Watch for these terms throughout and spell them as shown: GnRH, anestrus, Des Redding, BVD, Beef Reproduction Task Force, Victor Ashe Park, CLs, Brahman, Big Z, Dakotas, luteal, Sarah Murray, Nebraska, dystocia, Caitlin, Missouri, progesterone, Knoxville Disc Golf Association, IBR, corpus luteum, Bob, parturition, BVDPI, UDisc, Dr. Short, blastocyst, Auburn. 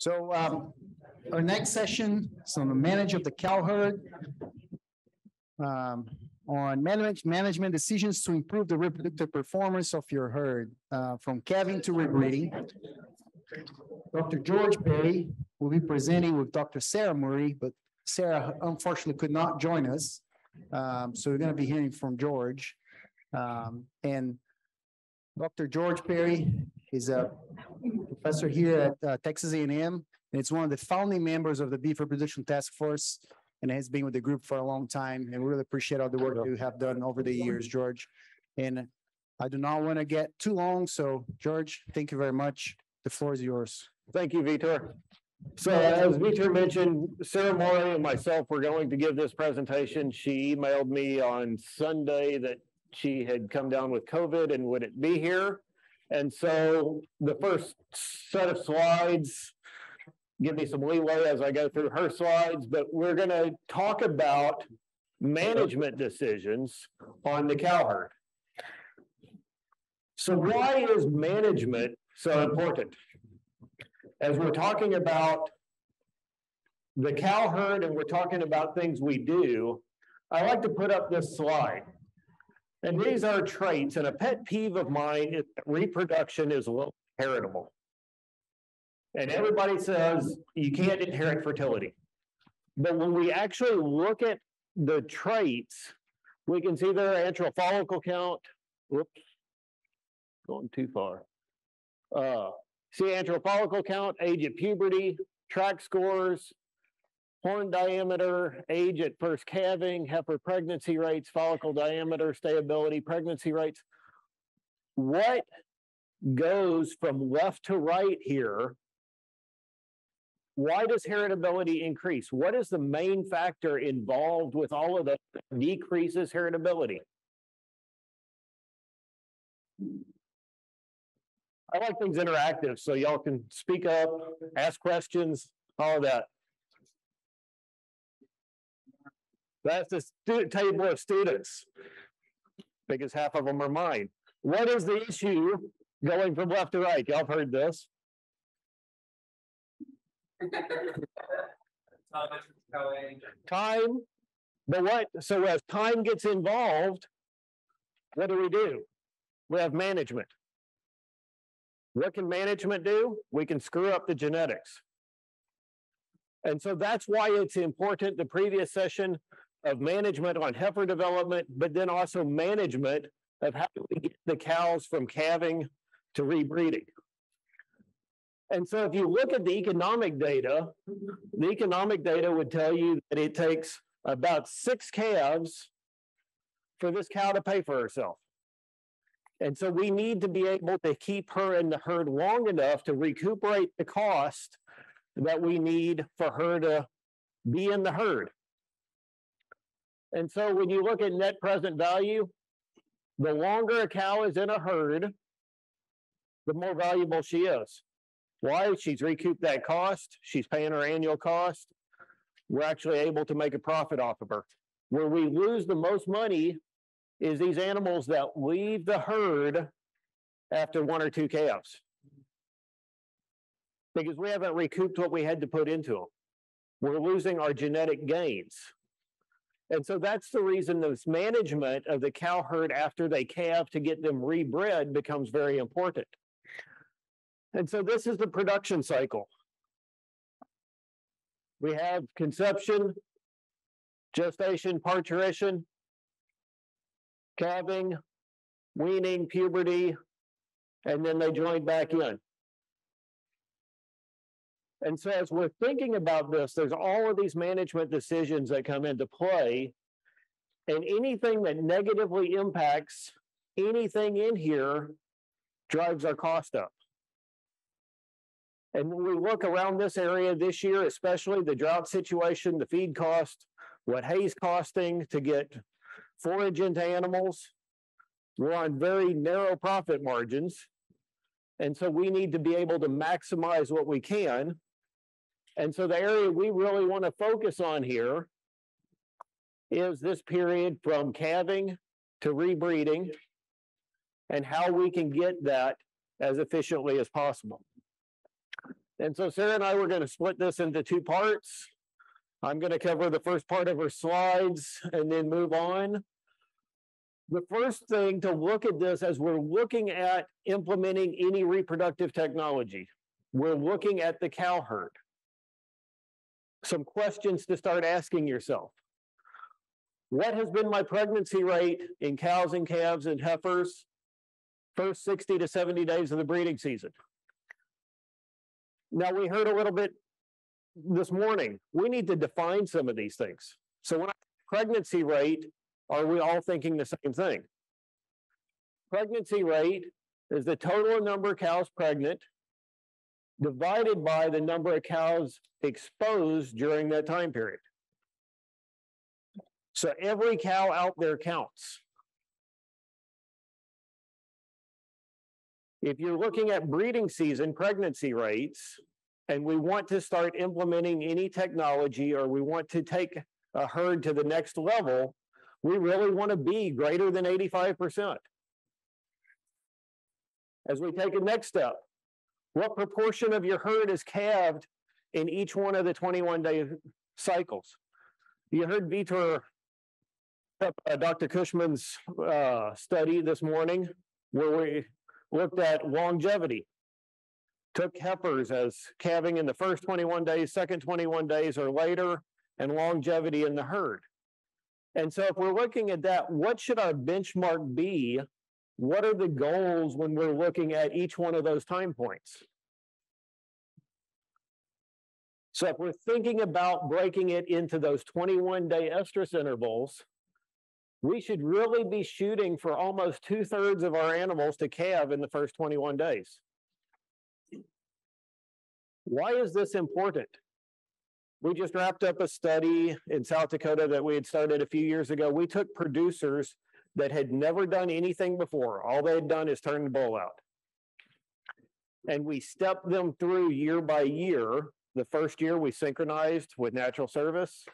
So our next session is on the management of the cow herd, on management decisions to improve the reproductive performance of your herd, from calving to rebreeding. Dr. George Perry will be presenting with Dr. Sarah Murray, but Sarah unfortunately could not join us. So we're going to be hearing from George. And Dr. George Perry is a professor here at Texas A&M, and it's one of the founding members of the Beef Reproduction Task Force, and has been with the group for a long time. And we really appreciate all the work you have done over the years, George. And I do not want to get too long, so George, thank you very much. The floor is yours. Thank you, Vitor. So as Vitor mentioned, Sarah Moore and myself were going to give this presentation. She emailed me on Sunday that she had come down with COVID and wouldn't be here. And so the first set of slides give me some leeway as I go through her slides, but we're going to talk about management decisions on the cow herd. So why is management so important? As we're talking about the cow herd and we're talking about things we do, I like to put up this slide. And these are traits, and a pet peeve of mine is that reproduction is heritable. And everybody says you can't inherit fertility. But when we actually look at the traits, we can see their antral follicle count. Whoops, going too far. See antral follicle count, age at puberty, tract scores, horn diameter, age at first calving, heifer pregnancy rates, follicle diameter, stability, pregnancy rates. What goes from left to right here? Why does heritability increase? What is the main factor involved with all of that decreases heritability? I like things interactive, so y'all can speak up, ask questions, all of that. That's the student table of students. Because half of them are mine. What is the issue going from left to right? Y'all have heard this. Time. But what? So as time gets involved, what do? We have management. What can management do? We can screw up the genetics. And so that's why it's important, the previous session, of management on heifer development, but then also management of how do we get the cows from calving to rebreeding. And so if you look at the economic data would tell you that it takes about 6 calves for this cow to pay for herself. And so we need to be able to keep her in the herd long enough to recuperate the cost that we need for her to be in the herd. And so when you look at net present value, the longer a cow is in a herd, the more valuable she is. Why? She's recouped that cost. She's paying her annual cost. We're actually able to make a profit off of her. Where we lose the most money is these animals that leave the herd after 1 or 2 calves. Because we haven't recouped what we had to put into them. We're losing our genetic gains. And so that's the reason this management of the cow herd after they calve to get them rebred becomes very important. And so this is the production cycle. We have conception, gestation, parturition, calving, weaning, puberty, and then they join back in. And so as we're thinking about this, there's all of these management decisions that come into play, and anything that negatively impacts anything in here drives our cost up. And when we look around this area this year, especially the drought situation, the feed cost, what hay's costing to get forage into animals, we're on very narrow profit margins. And so we need to be able to maximize what we can. And so the area we really want to focus on here is this period from calving to rebreeding and how we can get that as efficiently as possible. And so Sarah and I were going to split this into two parts. I'm going to cover the first part of her slides and then move on. The first thing to look at this as we're looking at implementing any reproductive technology, we're looking at the cow herd. Some questions to start asking yourself. What has been my pregnancy rate in cows and calves and heifers first 60 to 70 days of the breeding season? Now, we heard a little bit this morning. We need to define some of these things. So when I say pregnancy rate, are we all thinking the same thing? Pregnancy rate is the total number of cows pregnant divided by the number of cows exposed during that time period. So every cow out there counts. If you're looking at breeding season pregnancy rates, and we want to start implementing any technology, or we want to take a herd to the next level, we really want to be greater than 85%. As we take a next step, what proportion of your herd is calved in each one of the 21-day cycles? You heard Vitor, Dr. Cushman's study this morning, where we looked at longevity. Took heifers as calving in the first 21 days, second 21 days or later, and longevity in the herd. And so if we're looking at that, what should our benchmark be? What are the goals when we're looking at each one of those time points? So if we're thinking about breaking it into those 21-day estrus intervals, we should really be shooting for almost 2/3 of our animals to calve in the first 21 days. Why is this important? We just wrapped up a study in South Dakota that we had started a few years ago. We took producers that had never done anything before. All they had done is turn the bull out. And we stepped them through year by year. The first year we synchronized with natural service.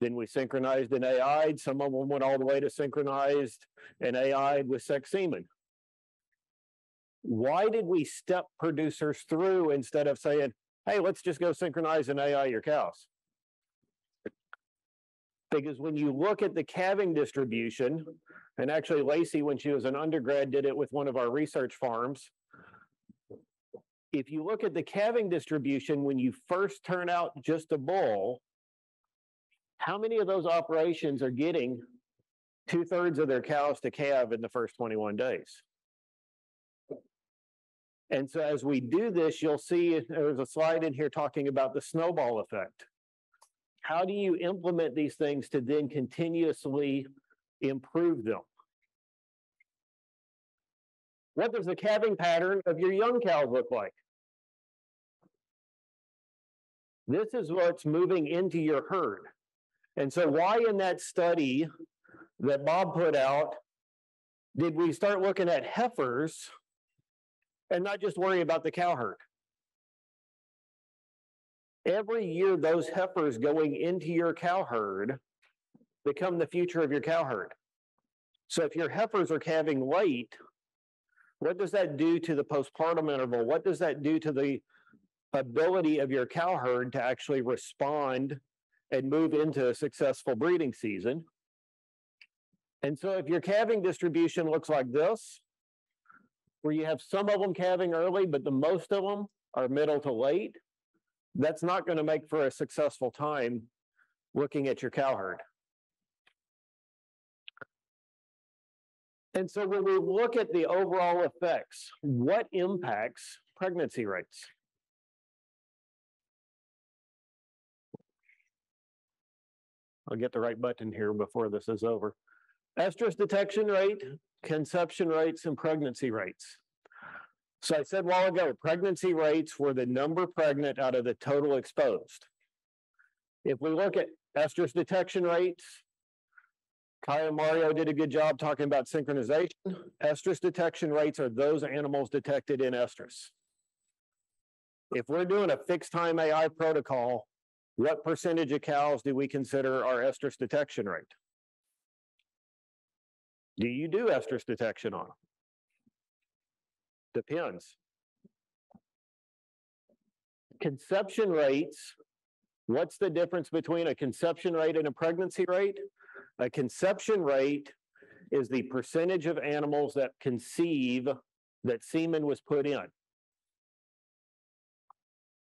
Then we synchronized and AI'd. Some of them went all the way to synchronized and AI'd with sex semen. Why did we step producers through instead of saying, hey, let's just go synchronize and AI your cows? Because when you look at the calving distribution, and actually Lacey, when she was an undergrad, did it with one of our research farms. If you look at the calving distribution, when you first turn out just a bull, how many of those operations are getting 2/3 of their cows to calve in the first 21 days? And so as we do this, you'll see there's a slide in here talking about the snowball effect. How do you implement these things to then continuously improve them? What does the calving pattern of your young cow look like? This is what's moving into your herd. And so why in that study that Bob put out did we start looking at heifers and not just worry about the cow herd? Every year, those heifers going into your cow herd become the future of your cow herd. So if your heifers are calving late, what does that do to the postpartum interval? What does that do to the ability of your cow herd to actually respond and move into a successful breeding season? And so if your calving distribution looks like this, where you have some of them calving early, but the most of them are middle to late, that's not going to make for a successful time looking at your cow herd. And so when we look at the overall effects, what impacts pregnancy rates? I'll get the right button here before this is over. Estrus detection rate, conception rates, and pregnancy rates. So I said a while ago, pregnancy rates were the number pregnant out of the total exposed. If we look at estrus detection rates, Kai and Mario did a good job talking about synchronization. Estrus detection rates are those animals detected in estrus. If we're doing a fixed time AI protocol, what percentage of cows do we consider our estrus detection rate? Do you do estrus detection on them? Depends. conception rates. What's the difference between a conception rate and a pregnancy rate? A conception rate is the percentage of animals that conceive that semen was put in.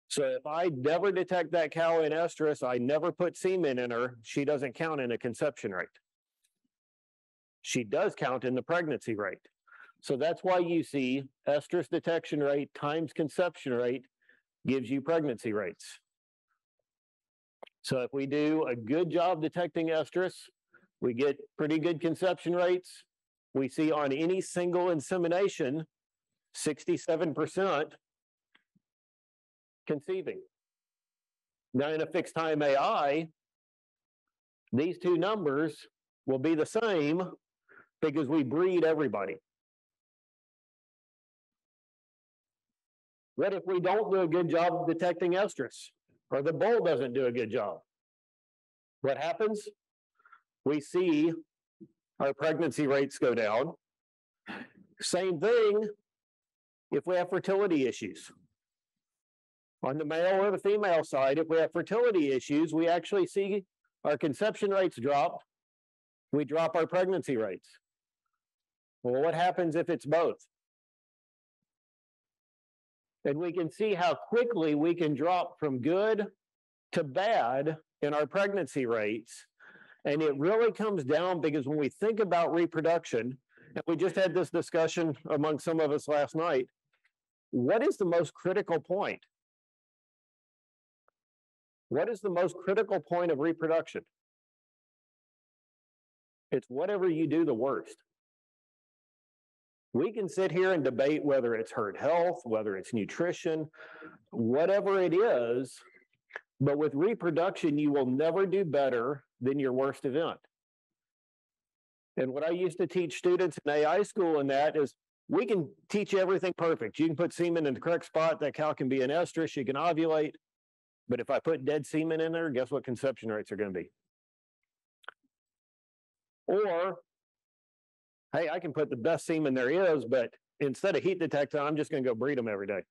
So if I never detect that cow in estrus, I never put semen in her, she doesn't count in a conception rate. She does count in the pregnancy rate. So that's why you see estrus detection rate times conception rate gives you pregnancy rates. So if we do a good job detecting estrus, we get pretty good conception rates. We see on any single insemination, 67% conceiving. Now in a fixed time AI, these two numbers will be the same because we breed everybody. What if we don't do a good job detecting estrus? Or the bull doesn't do a good job. What happens? We see our pregnancy rates go down. Same thing if we have fertility issues. On the male or the female side, if we have fertility issues, we actually see our conception rates drop. We drop our pregnancy rates. Well, what happens if it's both? And we can see how quickly we can drop from good to bad in our pregnancy rates. And it really comes down because when we think about reproduction, and we just had this discussion among some of us last night, what is the most critical point? What is the most critical point of reproduction? It's whatever you do the worst. We can sit here and debate whether it's herd health, whether it's nutrition, whatever it is, but with reproduction, you will never do better than your worst event. And what I used to teach students in AI school in that is we can teach you everything perfect. You can put semen in the correct spot, that cow can be in estrus, she can ovulate, but if I put dead semen in there, guess what conception rates are going to be? Or, hey, I can put the best semen there is, but instead of heat detecting, I'm just going to go breed them every day.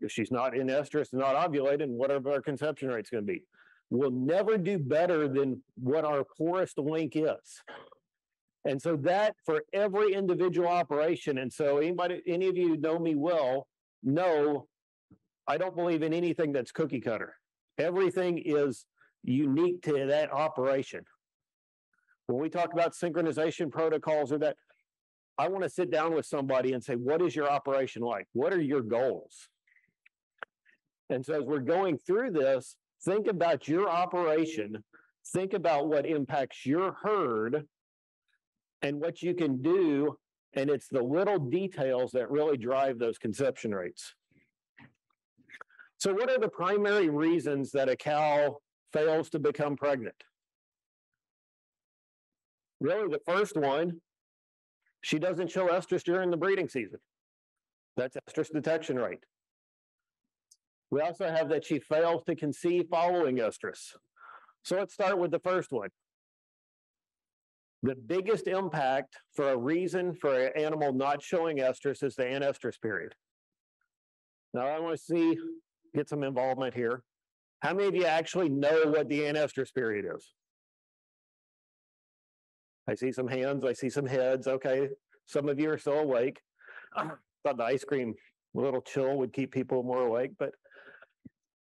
If she's not in estrus and not ovulating, whatever our conception rate's going to be. We'll never do better than what our poorest link is. And so that for every individual operation, and so anybody, any of you who know me well, know I don't believe in anything that's cookie cutter. Everything is unique to that operation. When we talk about synchronization protocols or that, I want to sit down with somebody and say, what is your operation like? What are your goals? And so as we're going through this, think about your operation, think about what impacts your herd and what you can do. And it's the little details that really drive those conception rates. So what are the primary reasons that a cow fails to become pregnant? Really, the first one, she doesn't show estrus during the breeding season. That's estrus detection rate. We also have that she fails to conceive following estrus. So let's start with the first one. The biggest impact for a reason for an animal not showing estrus is the anestrus period. Now I want to see, get some involvement here. How many of you actually know what the anestrus period is? I see some hands, I see some heads. Okay, some of you are still awake. I thought the ice cream, a little chill would keep people more awake, but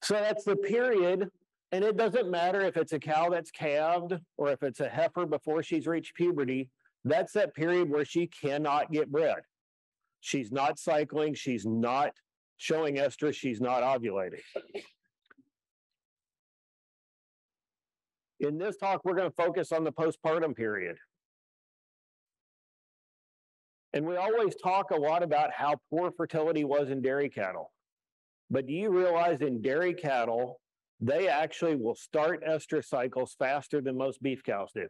so that's the period, and it doesn't matter if it's a cow that's calved or if it's a heifer before she's reached puberty, that's that period where she cannot get bred. She's not cycling, she's not showing estrus, she's not ovulating. In this talk, we're going to focus on the postpartum period. And we always talk a lot about how poor fertility was in dairy cattle. But do you realize in dairy cattle, they actually will start estrus cycles faster than most beef cows do?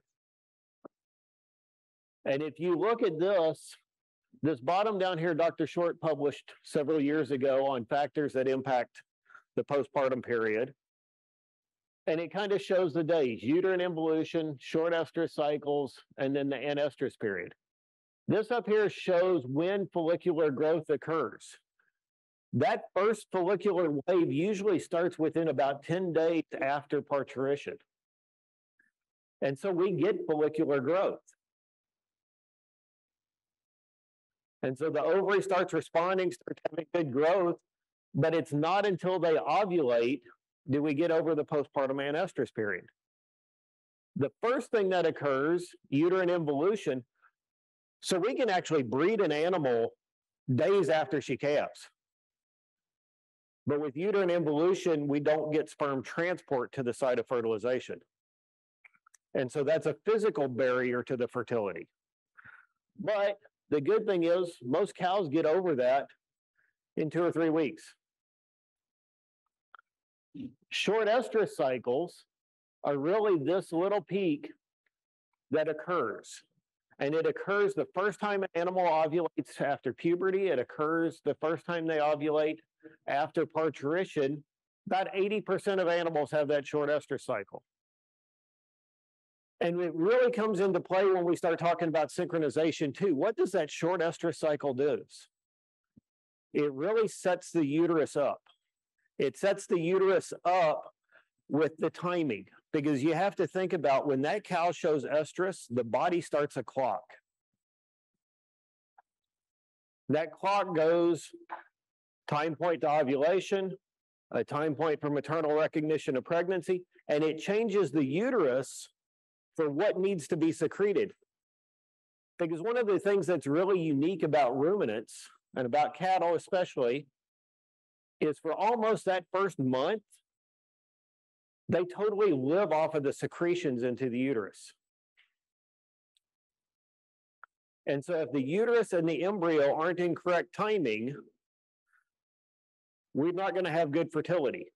And if you look at this, this bottom down here, Dr. Short published several years ago on factors that impact the postpartum period. And it kind of shows the days, uterine involution, short estrus cycles, and then the anestrus period. This up here shows when follicular growth occurs. That first follicular wave usually starts within about 10 days after parturition. And so we get follicular growth. And so the ovary starts responding, starts having good growth, but it's not until they ovulate do we get over the postpartum anestrus period. The first thing that occurs, uterine involution, so we can actually breed an animal days after she calves. But with uterine involution, we don't get sperm transport to the site of fertilization. And so that's a physical barrier to the fertility. But the good thing is most cows get over that in 2 or 3 weeks. Short estrous cycles are really this little peak that occurs. And it occurs the first time an animal ovulates after puberty. It occurs the first time they ovulate after parturition. About 80% of animals have that short estrous cycle. And it really comes into play when we start talking about synchronization too. What does that short estrous cycle do? It really sets the uterus up. It sets the uterus up with the timing, because you have to think about when that cow shows estrus, the body starts a clock. That clock goes time point to ovulation, a time point for maternal recognition of pregnancy, and it changes the uterus for what needs to be secreted. Because one of the things that's really unique about ruminants, and about cattle especially, is for almost that first month, they totally live off of the secretions into the uterus. And so if the uterus and the embryo aren't in correct timing, we're not going to have good fertility.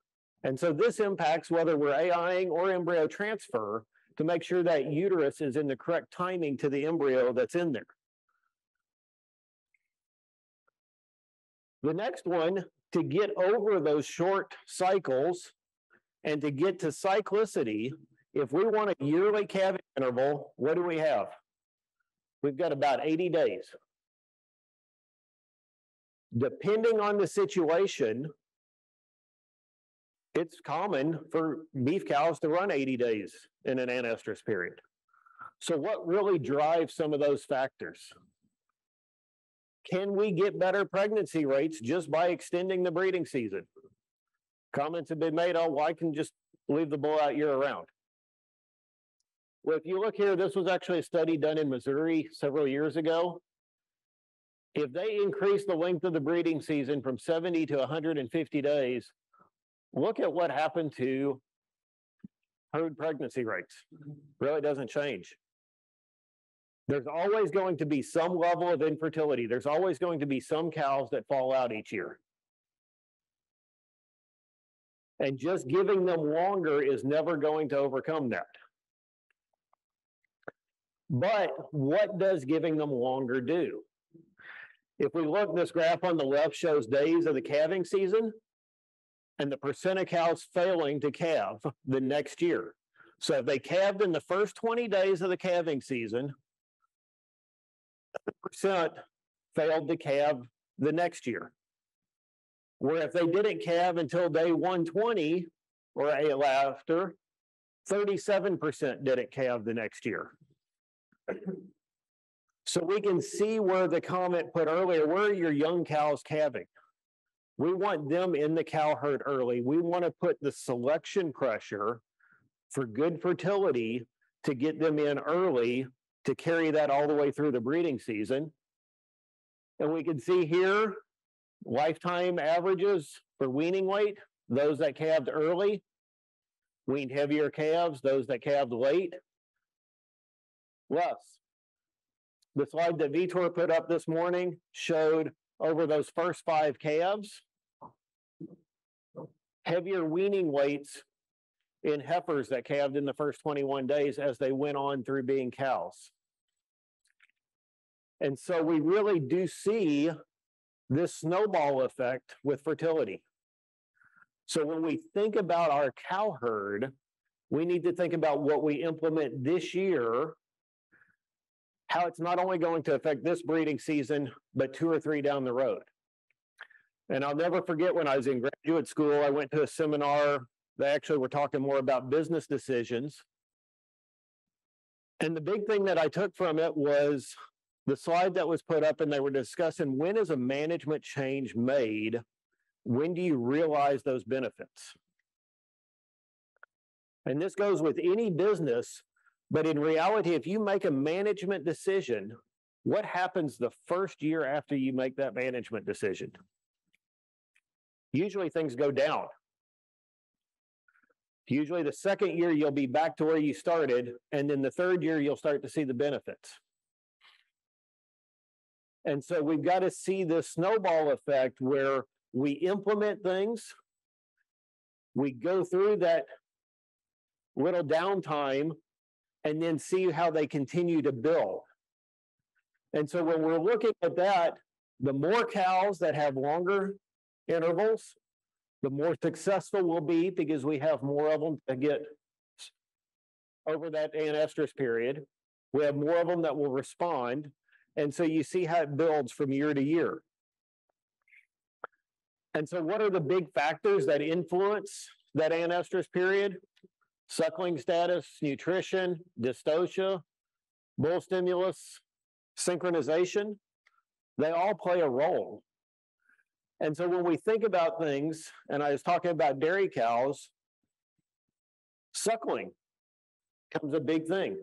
And so this impacts whether we're AIing or embryo transfer, to make sure that uterus is in the correct timing to the embryo that's in there. The next one, to get over those short cycles and to get to cyclicity, if we want a yearly calving interval, what do we have? We've got about 80 days. Depending on the situation, it's common for beef cows to run 80 days in an anestrus period. So what really drives some of those factors? Can we get better pregnancy rates just by extending the breeding season? Comments have been made on, well, I can just leave the bull out year-round. Well, if you look here, this was actually a study done in Missouri several years ago. If they increase the length of the breeding season from 70 to 150 days, look at what happened to herd pregnancy rates. Really doesn't change. There's always going to be some level of infertility. There's always going to be some cows that fall out each year. And just giving them longer is never going to overcome that. But what does giving them longer do? If we look, this graph on the left shows days of the calving season and the percent of cows failing to calve the next year. So if they calved in the first 20 days of the calving season, 1% failed to calve the next year. Where if they didn't calve until day 120 or after, 37% didn't calve the next year. So we can see where the comment put earlier, where are your young cows calving? We want them in the cow herd early. We want to put the selection pressure for good fertility to get them in early to carry that all the way through the breeding season. And we can see here, lifetime averages for weaning weight, those that calved early, weaned heavier calves, those that calved late, less. The slide that Vitor put up this morning showed over those first 5 calves, heavier weaning weights in heifers that calved in the first 21 days as they went on through being cows. And so we really do see this snowball effect with fertility. So when we think about our cow herd, we need to think about what we implement this year, how it's not only going to affect this breeding season, but 2 or 3 down the road. And I'll never forget when I was in graduate school, I went to a seminar. They actually were talking more about business decisions. And the big thing that I took from it was the slide that was put up, and they were discussing, when is a management change made? When do you realize those benefits? And this goes with any business, but in reality, if you make a management decision, what happens the first year after you make that management decision? Usually things go down. Usually the second year you'll be back to where you started, and then the third year you'll start to see the benefits. And so we've got to see this snowball effect where we implement things, we go through that little downtime, and then see how they continue to build. And so when we're looking at that, the more cows that have longer intervals, the more successful we'll be, because we have more of them to get over that anestrus period. We have more of them that will respond. And so you see how it builds from year to year. And so what are the big factors that influence that anestrus period? Suckling status, nutrition, dystocia, bull stimulus, synchronization. They all play a role. And so when we think about things, and I was talking about dairy cows, suckling becomes a big thing.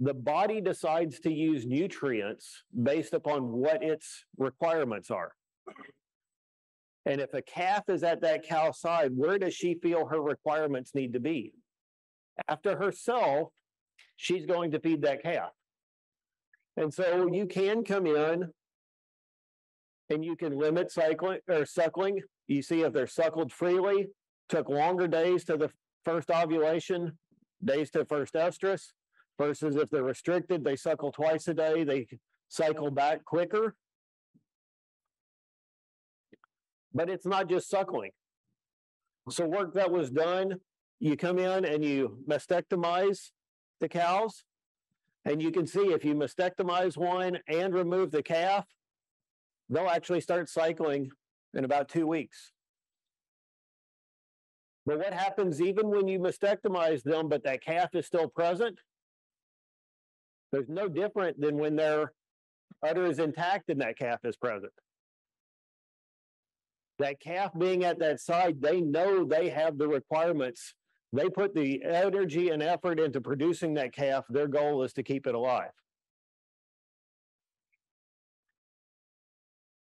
The body decides to use nutrients based upon what its requirements are. And if a calf is at that cow's side, where does she feel her requirements need to be? After herself, she's going to feed that calf. And so you can come in and you can limit suckling. You see if they're suckled freely, took longer days to the first ovulation, days to first estrus, versus if they're restricted, they suckle twice a day, they cycle back quicker. But it's not just suckling. So work that was done, you come in and you mastectomize the cows, and you can see if you mastectomize one and remove the calf, they'll actually start cycling in about 2 weeks. But what happens even when you mastectomize them, but that calf is still present? There's no different than when their udder is intact and that calf is present. That calf being at that side, they know they have the requirements. They put the energy and effort into producing that calf. Their goal is to keep it alive.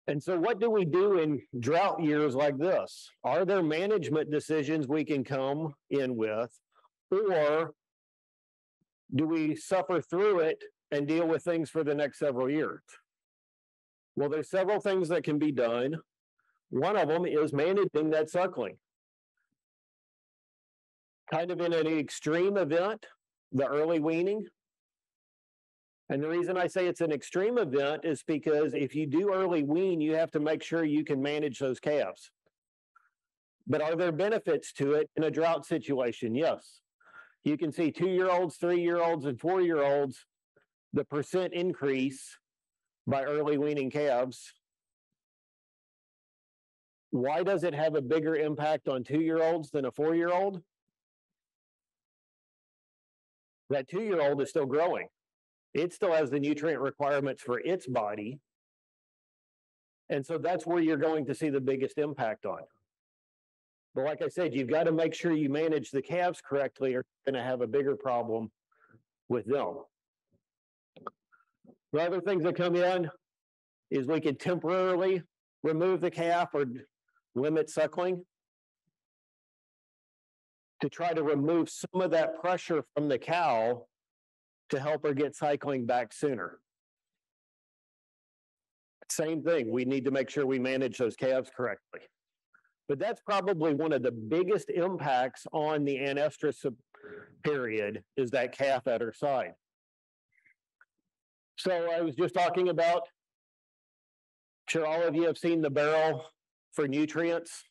And so what do we do in drought years like this? Are there management decisions we can come in with, or do we suffer through it and deal with things for the next several years? Well, there's several things that can be done. One of them is managing that suckling. Kind of in an extreme event, the early weaning. And the reason I say it's an extreme event is because if you do early wean, you have to make sure you can manage those calves. But are there benefits to it in a drought situation? Yes. You can see 2-year-olds, 3-year-olds, and 4-year-olds, the percent increase by early weaning calves. Why does it have a bigger impact on 2-year-olds than a 4-year-old? That 2-year-old is still growing. It still has the nutrient requirements for its body. And so that's where you're going to see the biggest impact on. But like I said, you've got to make sure you manage the calves correctly, or you're going to have a bigger problem with them. The other things that come in is we can temporarily remove the calf or limit suckling to try to remove some of that pressure from the cow to help her get cycling back sooner. Same thing, we need to make sure we manage those calves correctly. But that's probably one of the biggest impacts on the anestrus period is that calf at her side. So I was just talking about, I'm sure all of you have seen the barrel for nutrients.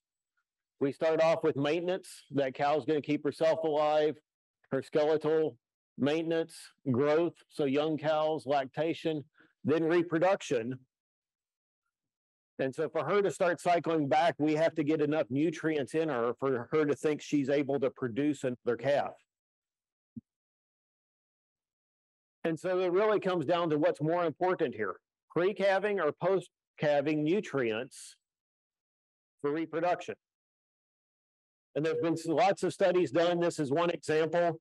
We start off with maintenance. That cow's going to keep herself alive, her skeletal maintenance, growth, so young cows, lactation, then reproduction. And so for her to start cycling back, we have to get enough nutrients in her for her to think she's able to produce another calf. And so it really comes down to what's more important here, pre-calving or post-calving nutrients for reproduction. And there's been lots of studies done. This is one example.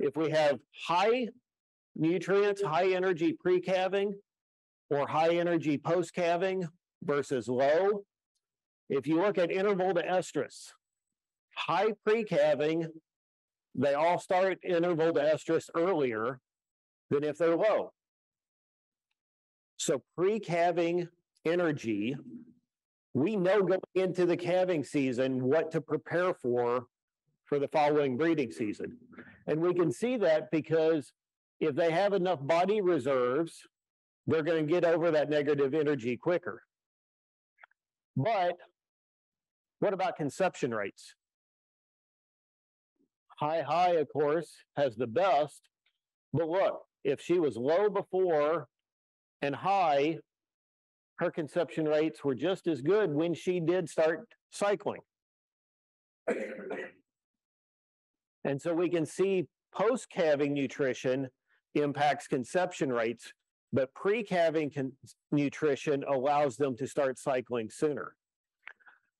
If we have high nutrients, high energy pre-calving, or high energy post-calving versus low. If you look at interval to estrus, high pre-calving, they all start interval to estrus earlier than if they're low. So pre-calving energy, we know going into the calving season what to prepare for the following breeding season. And we can see that because if they have enough body reserves, they're going to get over that negative energy quicker. But what about conception rates? High, of course, has the best. But look, if she was low before and high, her conception rates were just as good when she did start cycling. And so we can see post-calving nutrition impacts conception rates, but pre-calving nutrition allows them to start cycling sooner.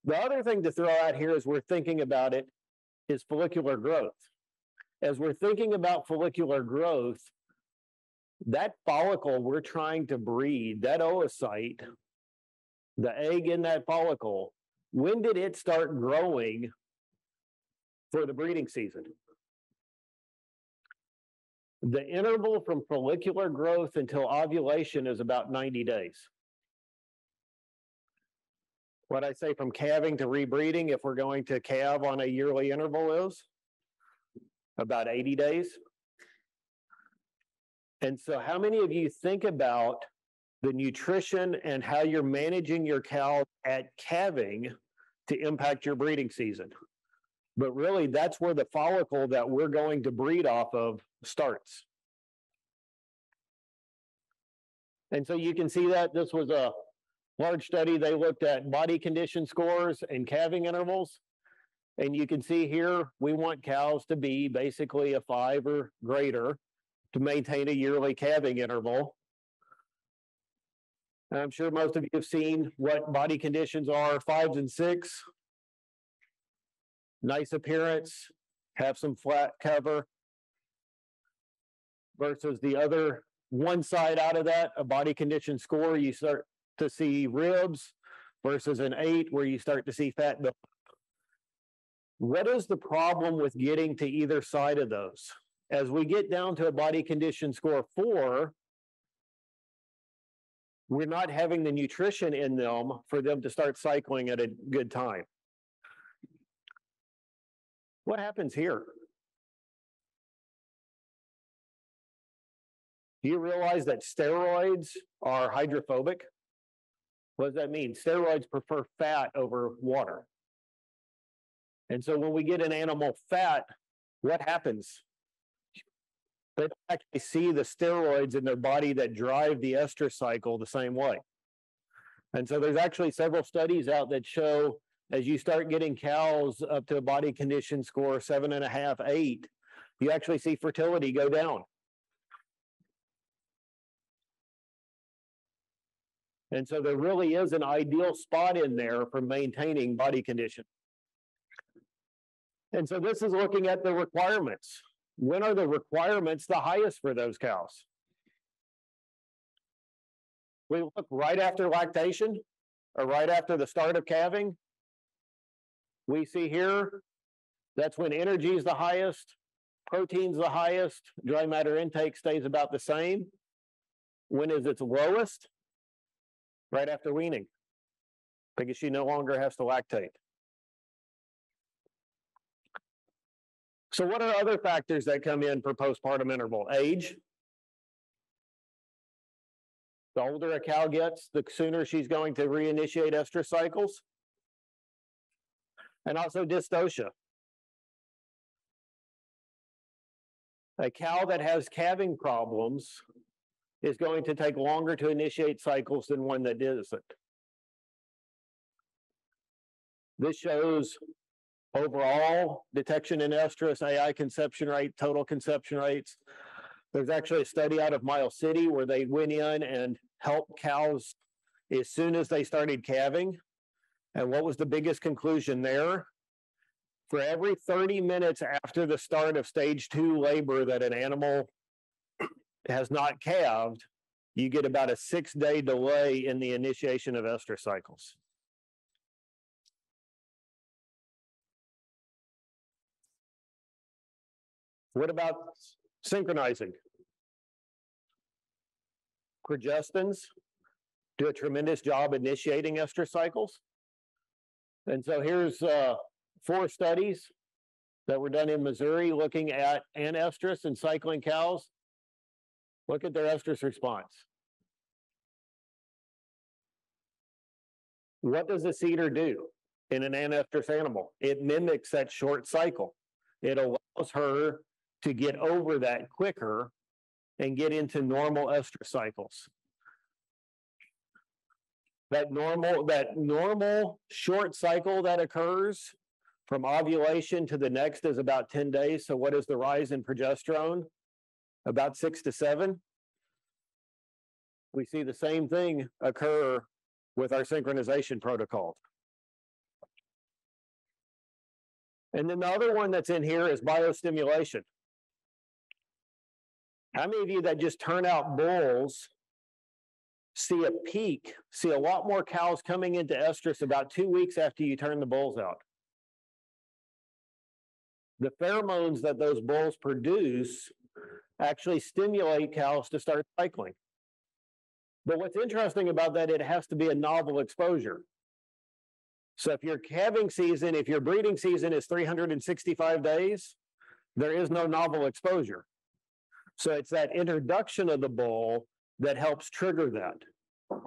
The other thing to throw out here as we're thinking about it is follicular growth. As we're thinking about follicular growth, that follicle we're trying to breed, that oocyte, the egg in that follicle, when did it start growing for the breeding season? The interval from follicular growth until ovulation is about 90 days. What I say from calving to rebreeding, if we're going to calve on a yearly interval, is about 80 days. And so how many of you think about the nutrition and how you're managing your cow at calving to impact your breeding season? But really, that's where the follicle that we're going to breed off of starts. And so you can see that this was a large study. They looked at body condition scores and calving intervals. And you can see here, we want cows to be basically a 5 or greater to maintain a yearly calving interval. And I'm sure most of you have seen what body conditions are, 5s and 6. Nice appearance, have some flat cover, versus the other one side out of that, a body condition score, you start to see ribs, versus an 8 where you start to see fat build. What is the problem with getting to either side of those? As we get down to a body condition score 4, we're not having the nutrition in them for them to start cycling at a good time. What happens here? Do you realize that steroids are hydrophobic? What does that mean? Steroids prefer fat over water. And so when we get an animal fat, what happens? They don't actually see the steroids in their body that drive the estrus cycle the same way. And so there's actually several studies out that show as you start getting cows up to a body condition score 7.5, 8, you actually see fertility go down. And so there really is an ideal spot in there for maintaining body condition. And so this is looking at the requirements. When are the requirements the highest for those cows? We look right after lactation or right after the start of calving. We see here, that's when energy is the highest, protein's the highest, dry matter intake stays about the same. When is its lowest? Right after weaning, because she no longer has to lactate. So what are other factors that come in for postpartum interval? Age. The older a cow gets, the sooner she's going to reinitiate estrus cycles. And also dystocia. A cow that has calving problems is going to take longer to initiate cycles than one that isn't. This shows overall detection in estrus, AI conception rate, total conception rates. There's actually a study out of Miles City where they went in and helped cows as soon as they started calving. And what was the biggest conclusion there? For every 30 minutes after the start of stage 2 labor that an animal has not calved, you get about a 6-day delay in the initiation of estrus cycles. What about synchronizing? Progestins do a tremendous job initiating estrus cycles. And so here's 4 studies that were done in Missouri looking at anestrus and cycling cows. Look at their estrus response. What does a cedar do in an anestrous animal? It mimics that short cycle. It allows her to get over that quicker and get into normal estrus cycles. That normal short cycle that occurs from ovulation to the next is about 10 days. So what is the rise in progesterone? About 6 to 7. We see the same thing occur with our synchronization protocol. And then the other one that's in here is biostimulation. How many of you that just turn out bulls see a peak, see a lot more cows coming into estrus about 2 weeks after you turn the bulls out? The pheromones that those bulls produce actually stimulate cows to start cycling. But what's interesting about that, it has to be a novel exposure. So if your calving season, if your breeding season is 365 days, there is no novel exposure. So it's that introduction of the bull that helps trigger that.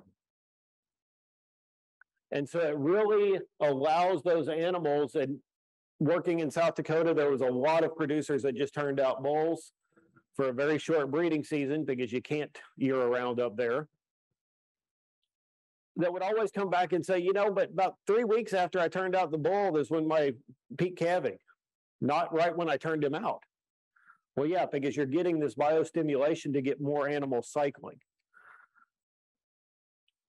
And so it really allows those animals, and working in South Dakota, there was a lot of producers that just turned out bulls for a very short breeding season because you can't year around up there, that would always come back and say, you know, but about 3 weeks after I turned out the bull is when my peak calving, not right when I turned him out. Well, yeah, because you're getting this biostimulation to get more animals cycling.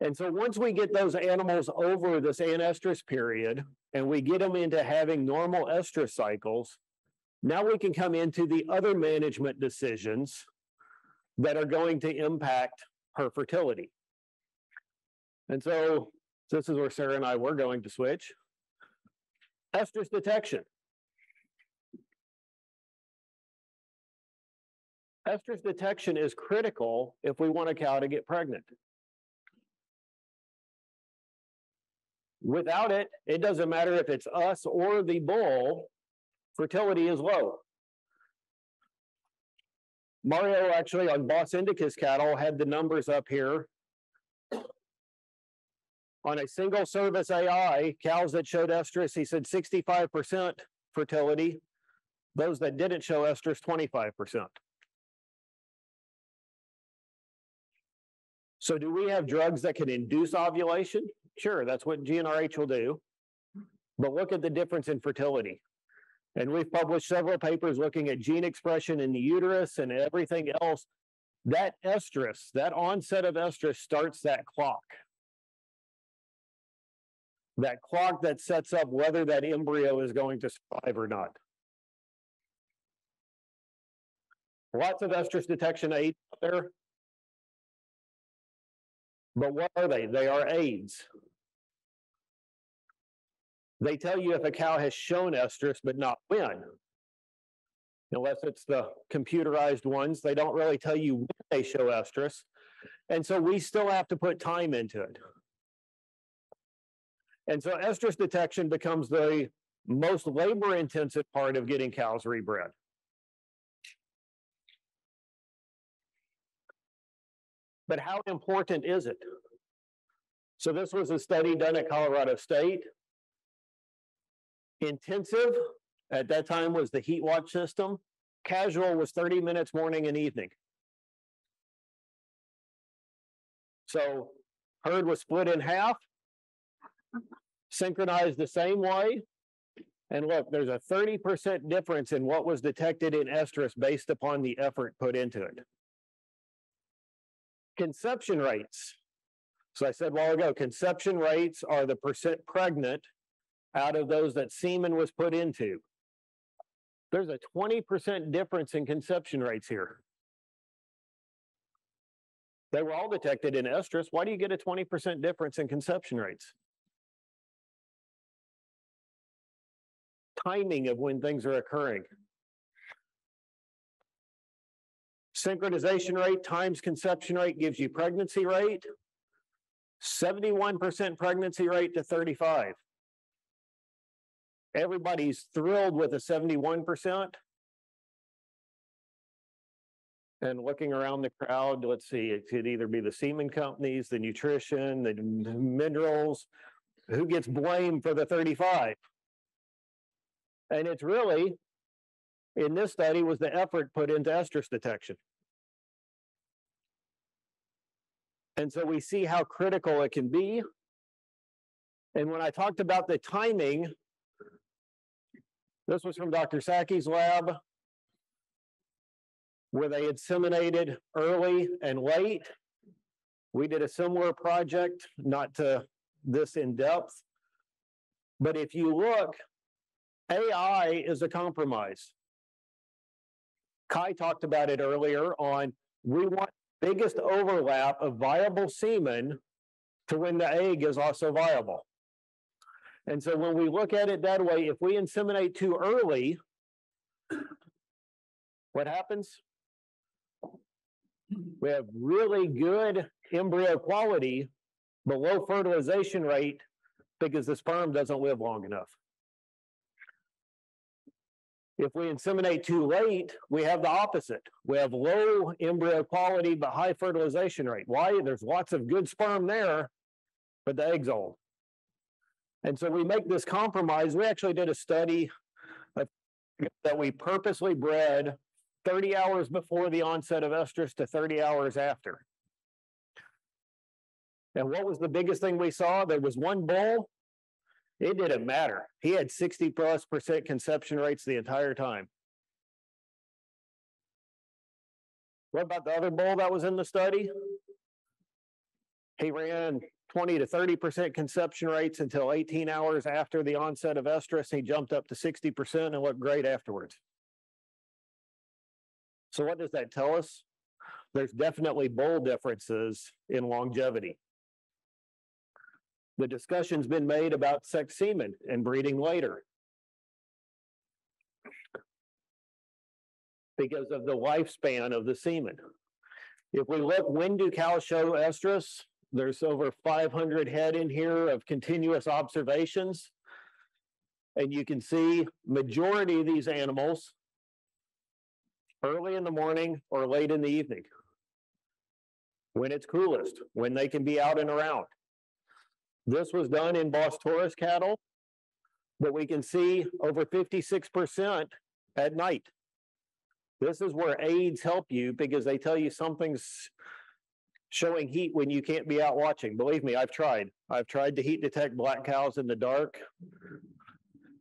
And so once we get those animals over this anestrus period and we get them into having normal estrus cycles, now we can come into the other management decisions that are going to impact her fertility. And so this is where Sarah and I were going to switch. Estrus detection. Estrus detection is critical if we want a cow to get pregnant. Without it, it doesn't matter if it's us or the bull, fertility is low. Mario actually on Bos indicus cattle had the numbers up here. On a single service AI, cows that showed estrus, he said 65% fertility. Those that didn't show estrus, 25%. So do we have drugs that can induce ovulation? Sure, that's what GnRH will do. But look at the difference in fertility. And we've published several papers looking at gene expression in the uterus and everything else. That estrus, that onset of estrus starts that clock. That clock that sets up whether that embryo is going to survive or not. Lots of estrus detection aids out there. But what are they? They are aids. They tell you if a cow has shown estrus, but not when. Unless it's the computerized ones, they don't really tell you when they show estrus. And so we still have to put time into it. And so estrus detection becomes the most labor-intensive part of getting cows rebred. But how important is it? So this was a study done at Colorado State. Intensive, at that time, was the heat watch system. Casual was 30 minutes morning and evening. So herd was split in half. synchronized the same way. And look, there's a 30% difference in what was detected in estrus based upon the effort put into it. Conception rates. So I said a while ago, conception rates are the percent pregnant out of those that semen was put into. There's a 20% difference in conception rates here. They were all detected in estrus. Why do you get a 20% difference in conception rates? Timing of when things are occurring. Synchronization rate times conception rate gives you pregnancy rate. 71% pregnancy rate to 35. Everybody's thrilled with a 71%. And looking around the crowd, let's see, it could either be the semen companies, the nutrition, the minerals. Who gets blamed for the 35? And it's really, in this study, was the effort put into estrus detection. And so we see how critical it can be. And when I talked about the timing, this was from Dr. Saki's lab, where they inseminated early and late. We did a similar project, not to this in depth. But if you look, AI is a compromise. Kai talked about it earlier on, we want the biggest overlap of viable semen to when the egg is also viable. And so when we look at it that way, if we inseminate too early, what happens? We have really good embryo quality, but low fertilization rate because the sperm doesn't live long enough. If we inseminate too late, we have the opposite. We have low embryo quality, but high fertilization rate. Why? There's lots of good sperm there, but the egg's old. And so we make this compromise. We actually did a study that we purposely bred 30 hours before the onset of estrus to 30 hours after. And what was the biggest thing we saw? There was one bull. It didn't matter. He had 60+% conception rates the entire time. What about the other bull that was in the study? He ran 20 to 30% conception rates until 18 hours after the onset of estrus. He jumped up to 60% and looked great afterwards. So what does that tell us? There's definitely bull differences in longevity. The discussion's been made about sex semen and breeding later because of the lifespan of the semen. If we look, when do cows show estrus? There's over 500 head in here of continuous observations. And you can see majority of these animals early in the morning or late in the evening when it's coolest, when they can be out and around. This was done in Bos Taurus cattle, but we can see over 56% at night. This is where aids help you because they tell you something's showing heat when you can't be out watching. Believe me, I've tried. I've tried to heat detect black cows in the dark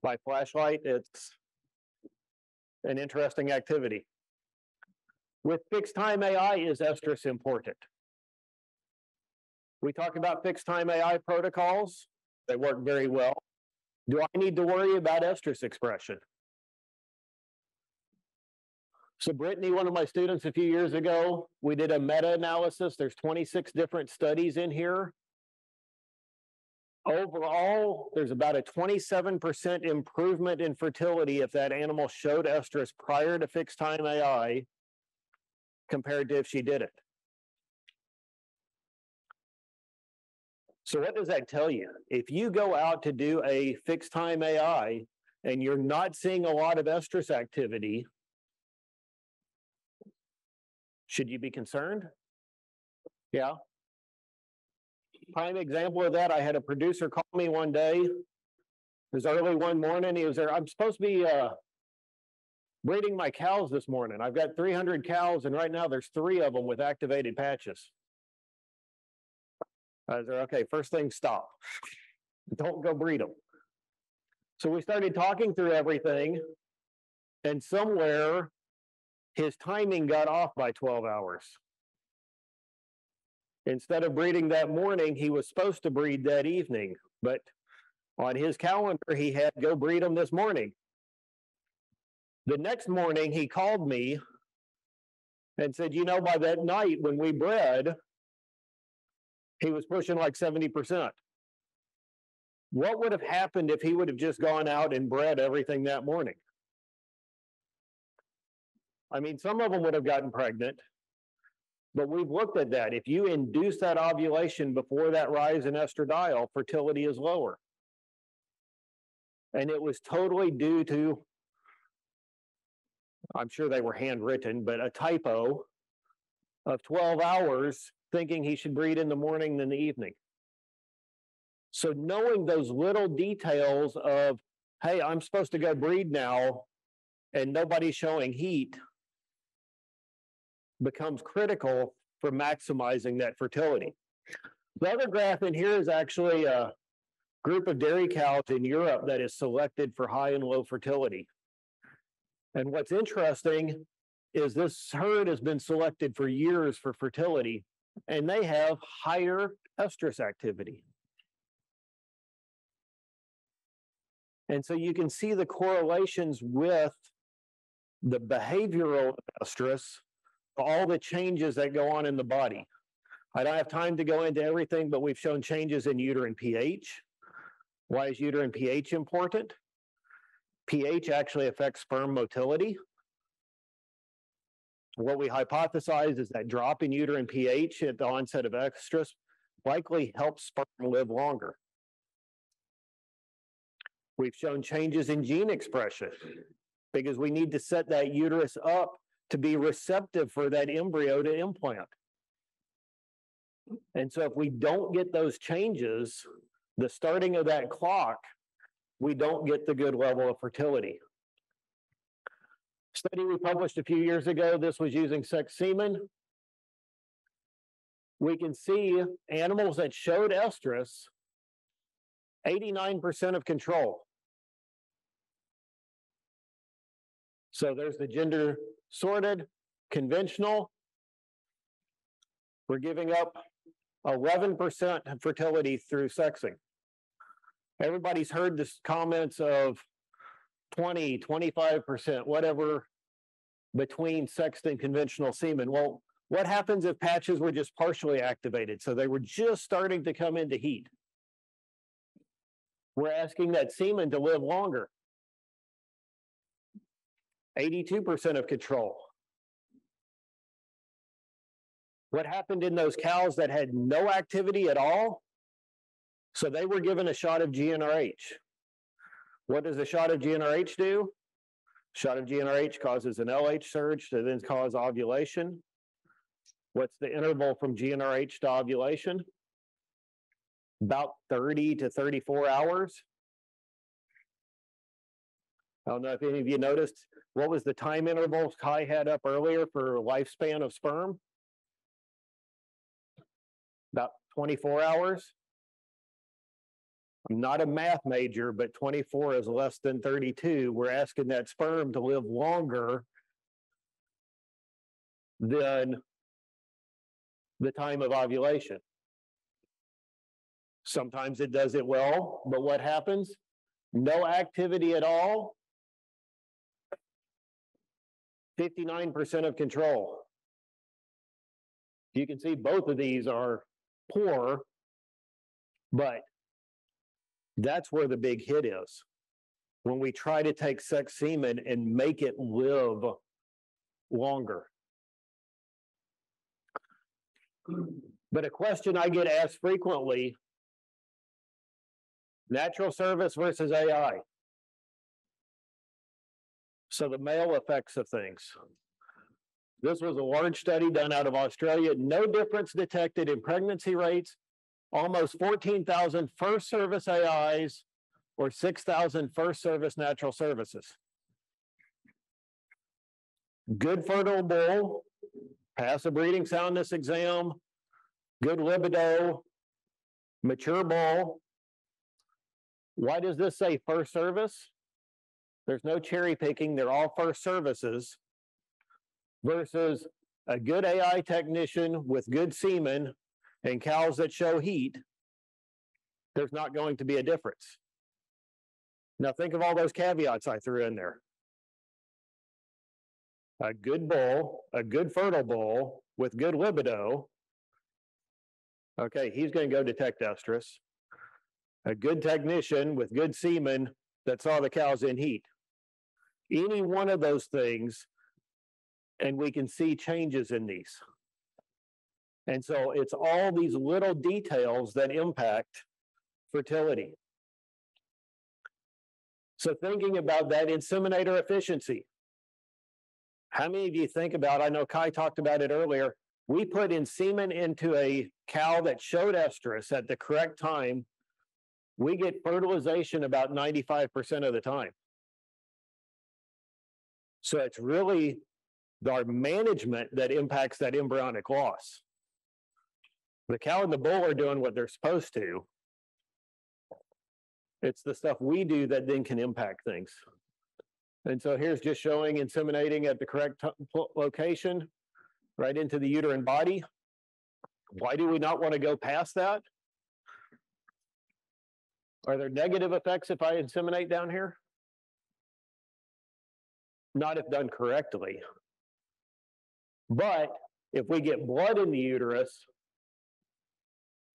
by flashlight. It's an interesting activity. With fixed time AI, is estrus important? We talk about fixed time AI protocols. They work very well. Do I need to worry about estrus expression? So Brittany, one of my students a few years ago, we did a meta-analysis. There's 26 different studies in here. Overall, there's about a 27% improvement in fertility if that animal showed estrus prior to fixed time AI compared to if she didn't. So what does that tell you? If you go out to do a fixed time AI and you're not seeing a lot of estrus activity, should you be concerned? Yeah. Prime example of that, I had a producer call me one day. It was early one morning. He was there. I'm supposed to be breeding my cows this morning. I've got 300 cows, and right now there's 3 of them with activated patches. I was there, okay, first thing, stop. Don't go breed them. So we started talking through everything, and somewhere his timing got off by 12 hours. Instead of breeding that morning, he was supposed to breed that evening, but on his calendar, he had go breed them this morning. The next morning, he called me and said, you know, by that night when we bred, he was pushing like 70%. What would have happened if he would have just gone out and bred everything that morning? I mean, some of them would have gotten pregnant, but we've looked at that. If you induce that ovulation before that rise in estradiol, fertility is lower. And it was totally due to, I'm sure they were handwritten, but a typo of 12 hours thinking he should breed in the morning than the evening. So knowing those little details of, hey, I'm supposed to go breed now and nobody's showing heat becomes critical for maximizing that fertility. The other graph in here is actually a group of dairy cows in Europe that is selected for high and low fertility. And what's interesting is this herd has been selected for years for fertility, and they have higher estrus activity. And so you can see the correlations with the behavioral estrus, all the changes that go on in the body. I don't have time to go into everything, but we've shown changes in uterine pH. Why is uterine pH important? pH actually affects sperm motility. What we hypothesize is that drop in uterine pH at the onset of estrus likely helps sperm live longer. We've shown changes in gene expression because we need to set that uterus up to be receptive for that embryo to implant. And so if we don't get those changes, the starting of that clock, we don't get the good level of fertility. Study we published a few years ago, this was using sex semen. We can see animals that showed estrus, 89% of control. So there's the gender sorted, conventional. We're giving up 11% fertility through sexing. Everybody's heard the comments of 20, 25%, whatever, between sexed and conventional semen. Well, what happens if patches were just partially activated? So they were just starting to come into heat. We're asking that semen to live longer. 82% of control. What happened in those cows that had no activity at all? So they were given a shot of GnRH. What does a shot of GnRH do? A shot of GnRH causes an LH surge to then cause ovulation. What's the interval from GnRH to ovulation? About 30 to 34 hours. I don't know if any of you noticed, what was the time interval Kai had up earlier for lifespan of sperm? About 24 hours. I'm not a math major, but 24 is less than 32. We're asking that sperm to live longer than the time of ovulation. Sometimes it does it well, but what happens? No activity at all. 59% of control. You can see both of these are poor, but that's where the big hit is. When we try to take sex semen and make it live longer. But a question I get asked frequently, natural service versus AI. So the male effects of things. This was a large study done out of Australia. No difference detected in pregnancy rates. Almost 14,000 first service AIs or 6,000 first service natural services. Good fertile bull, pass a breeding soundness exam, good libido, mature bull, Why does this say first service? There's no cherry picking. They're all first services versus a good AI technician with good semen and cows that show heat. There's not going to be a difference. Now think of all those caveats I threw in there. A good bull, a good fertile bull with good libido. Okay, he's going to go detect estrus. A good technician with good semen that saw the cows in heat. Any one of those things, and we can see changes in these. And so it's all these little details that impact fertility. So thinking about that inseminator efficiency. How many of you think about, I know Kai talked about it earlier, we put in semen into a cow that showed estrus at the correct time, we get fertilization about 95% of the time. So it's really our management that impacts that embryonic loss. The cow and the bull are doing what they're supposed to. It's the stuff we do that then can impact things. And so here's just showing inseminating at the correct location, right into the uterine body. Why do we not want to go past that? Are there negative effects if I inseminate down here? Not if done correctly. But if we get blood in the uterus,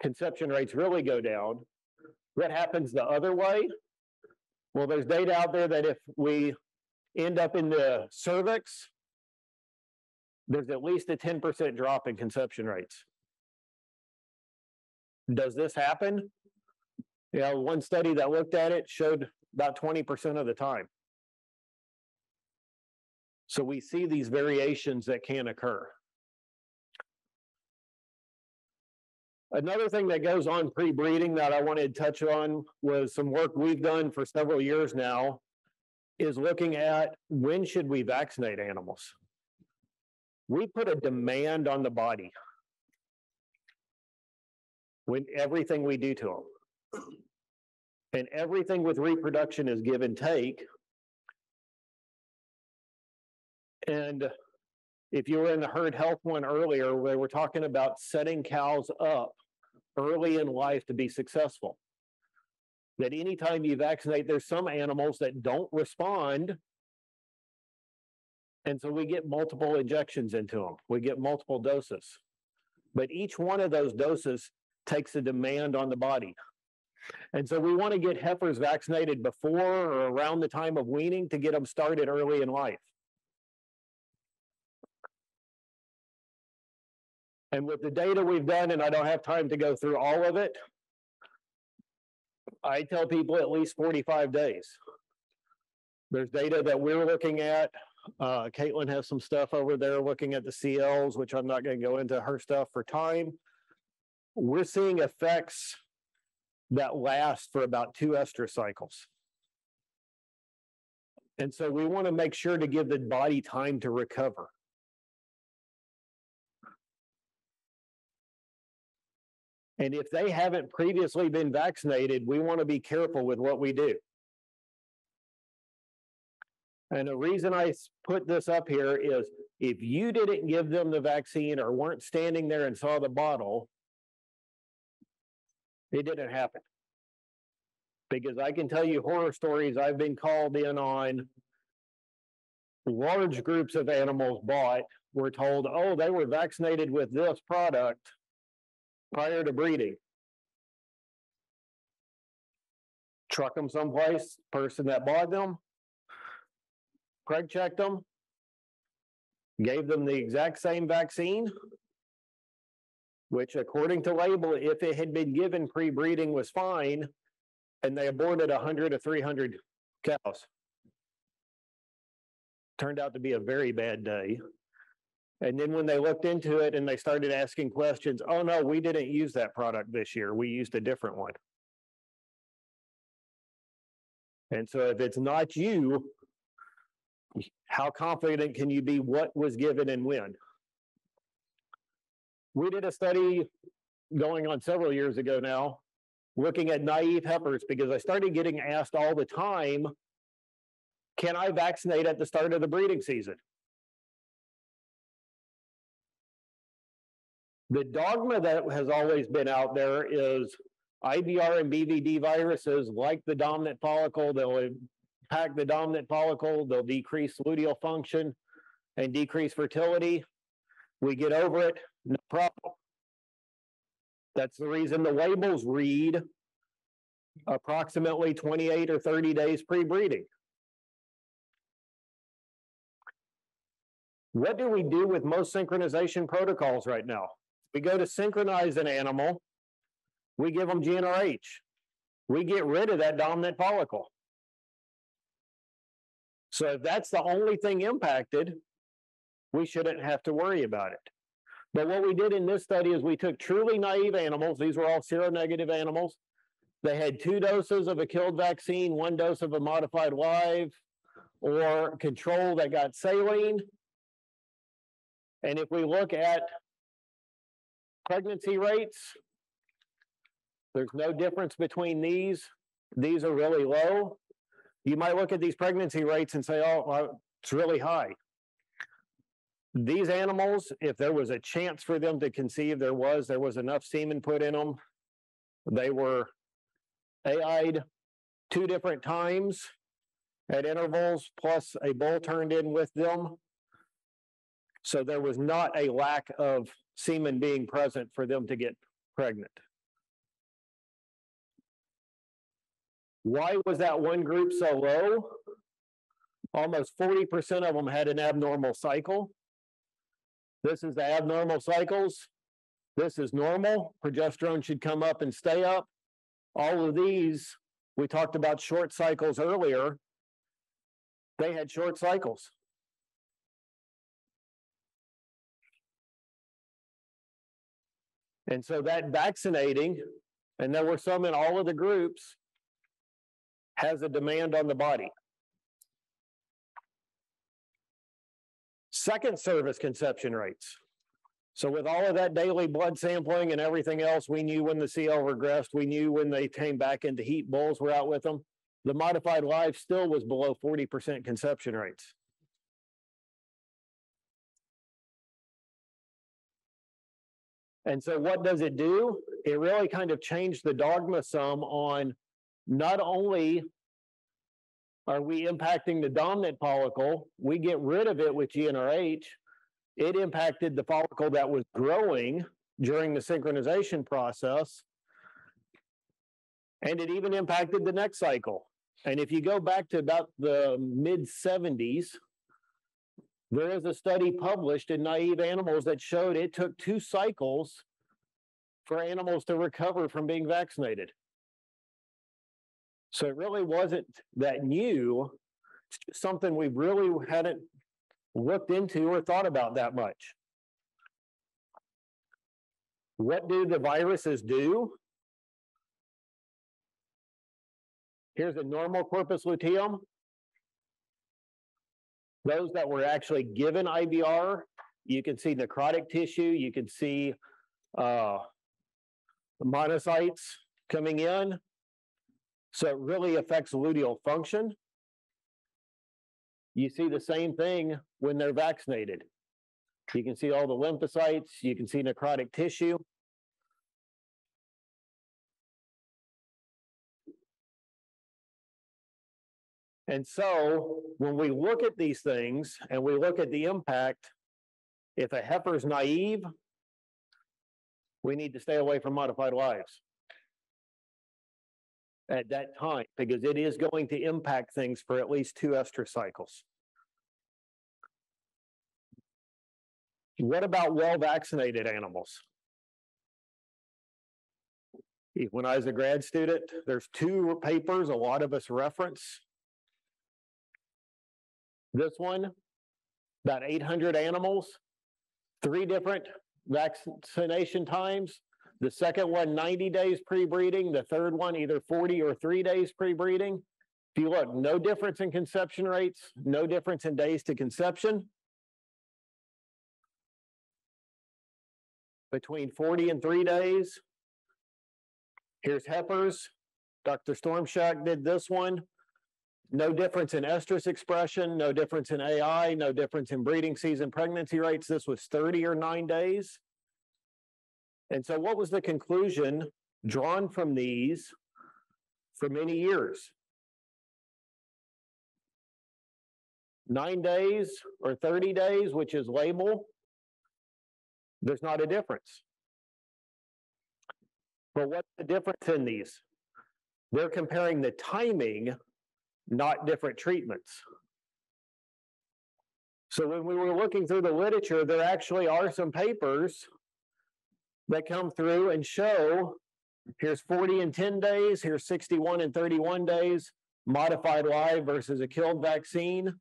conception rates really go down. What happens the other way? Well, there's data out there that if we end up in the cervix, there's at least a 10% drop in conception rates. Does this happen? You know, one study that looked at it showed about 20% of the time. So we see these variations that can occur. Another thing that goes on pre-breeding that I wanted to touch on was some work we've done for several years now is looking at when should we vaccinate animals. We put a demand on the body when everything we do to them. And everything with reproduction is give and take. And if you were in the herd health one earlier, we were talking about setting cows up early in life to be successful. That anytime you vaccinate, there's some animals that don't respond. And so we get multiple injections into them. We get multiple doses. But each one of those doses takes a demand on the body. And so we want to get heifers vaccinated before or around the time of weaning to get them started early in life. And with the data we've done, and I don't have time to go through all of it, I tell people at least 45 days. There's data that we're looking at. Caitlin has some stuff over there looking at the CLs, which I'm not going to go into her stuff for time. We're seeing effects that last for about 2 estrus cycles. And so we want to make sure to give the body time to recover. And if they haven't previously been vaccinated, we want to be careful with what we do. And the reason I put this up here is if you didn't give them the vaccine or weren't standing there and saw the bottle, it didn't happen. Because I can tell you horror stories I've been called in on. Large groups of animals bought were told, oh, they were vaccinated with this product prior to breeding. Truck them someplace, person that bought them, preg checked them, gave them the exact same vaccine, which according to label, if it had been given pre-breeding was fine, and they aborted 100 to 300 cows. Turned out to be a very bad day. And then when they looked into it and they started asking questions, oh no, we didn't use that product this year. We used a different one. And so if it's not you, how confident can you be what was given and when? We did a study going on several years ago now looking at naive heifers, because I started getting asked all the time, can I vaccinate at the start of the breeding season? The dogma that has always been out there is IBR and BVD viruses, like the dominant follicle, they'll impact the dominant follicle, they'll decrease luteal function and decrease fertility. We get over it, no problem. That's the reason the labels read approximately 28 or 30 days pre-breeding. What do we do with most synchronization protocols right now? We go to synchronize an animal, we give them GnRH. We get rid of that dominant follicle. So if that's the only thing impacted, we shouldn't have to worry about it. But what we did in this study is we took truly naive animals. These were all seronegative animals. They had 2 doses of a killed vaccine, 1 dose of a modified live or control that got saline. And if we look at pregnancy rates, there's no difference between these. These are really low. You might look at these pregnancy rates and say, oh, it's really high. These animals, if there was a chance for them to conceive, there was enough semen put in them. They were AI'd 2 different times at intervals, plus a bull turned in with them. So there was not a lack of semen being present for them to get pregnant. Why was that one group so low? Almost 40% of them had an abnormal cycle. This is the abnormal cycles. This is normal. Progesterone should come up and stay up. All of these, we talked about short cycles earlier. They had short cycles. And so that vaccinating, and there were some in all of the groups, has a demand on the body. Second service conception rates. So with all of that daily blood sampling and everything else, we knew when the CL regressed, we knew when they came back into heat, bulls were out with them. The modified live still was below 40% conception rates. And so what does it do? It really kind of changed the dogma some on not only are we impacting the dominant follicle, we get rid of it with GnRH, it impacted the follicle that was growing during the synchronization process, and it even impacted the next cycle. And if you go back to about the mid-70s, there is a study published in naive animals that showed it took 2 cycles for animals to recover from being vaccinated. So it really wasn't that new. It's just something we really hadn't looked into or thought about that much. What do the viruses do? Here's a normal corpus luteum. Those that were actually given IBR, you can see necrotic tissue, you can see monocytes coming in. So it really affects luteal function. You see the same thing when they're vaccinated. You can see all the lymphocytes, you can see necrotic tissue. And so when we look at these things and we look at the impact, if a heifer is naive, we need to stay away from modified lives at that time, because it is going to impact things for at least 2 estrous cycles. What about well-vaccinated animals? When I was a grad student, there's 2 papers a lot of us reference. This one, about 800 animals, 3 different vaccination times. The second one, 90 days pre-breeding. The third one, either 40 or 3 days pre-breeding. If you look, no difference in conception rates, no difference in days to conception. Between 40 and 3 days, Here's heifers. Dr. Stormshack did this one. No difference in estrus expression, no difference in AI, no difference in breeding season pregnancy rates. This was 30 or 9 days. And so what was the conclusion drawn from these for many years? 9 days or 30 days, which is label, there's not a difference. But what's the difference in these? They're comparing the timing, not different treatments. So when we were looking through the literature, there actually are some papers that come through and show here's 40 and 10 days, here's 61 and 31 days, modified live versus a killed vaccine.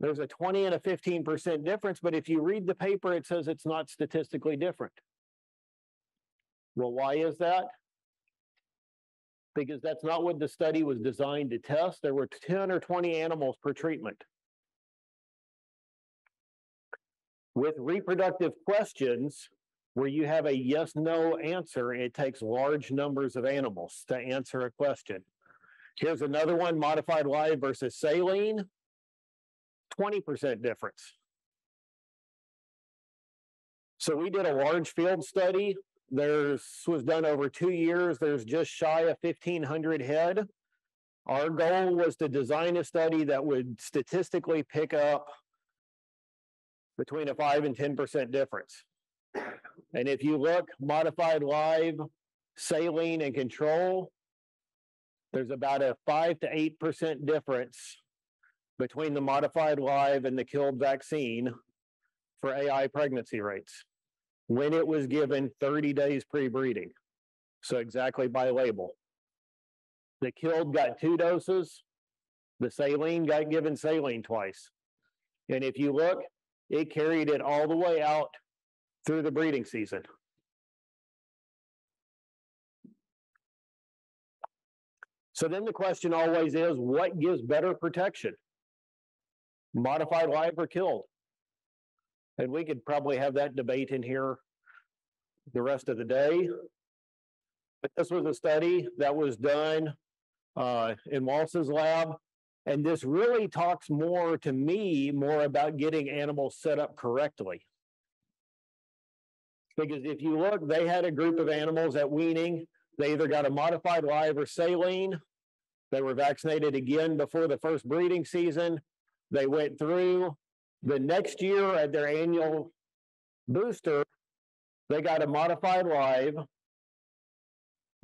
There's a 20 and a 15% difference, but if you read the paper, it says it's not statistically different. Well, why is that? Because that's not what the study was designed to test. There were 10 or 20 animals per treatment. With reproductive questions, where you have a yes/no answer, and it takes large numbers of animals to answer a question. Here's another one, modified live versus saline, 20% difference. So we did a large field study. This was done over 2 years. There's just shy of 1,500 head. Our goal was to design a study that would statistically pick up between a 5 and 10% difference. And if you look, modified live, saline, and control, there's about a 5 to 8% difference between the modified live and the killed vaccine for AI pregnancy rates when it was given 30 days pre-breeding, so exactly by label. The killed got 2 doses, the saline got given saline twice. And if you look, it carried it all the way out through the breeding season. So then the question always is, what gives better protection? Modified live or killed? And we could probably have that debate in here the rest of the day. But this was a study that was done in Walsh's lab. And this really talks more, to me, more about getting animals set up correctly. Because if you look, they had a group of animals at weaning. They either got a modified live or saline. They were vaccinated again before the first breeding season. They went through. The next year at their annual booster, they got a modified live.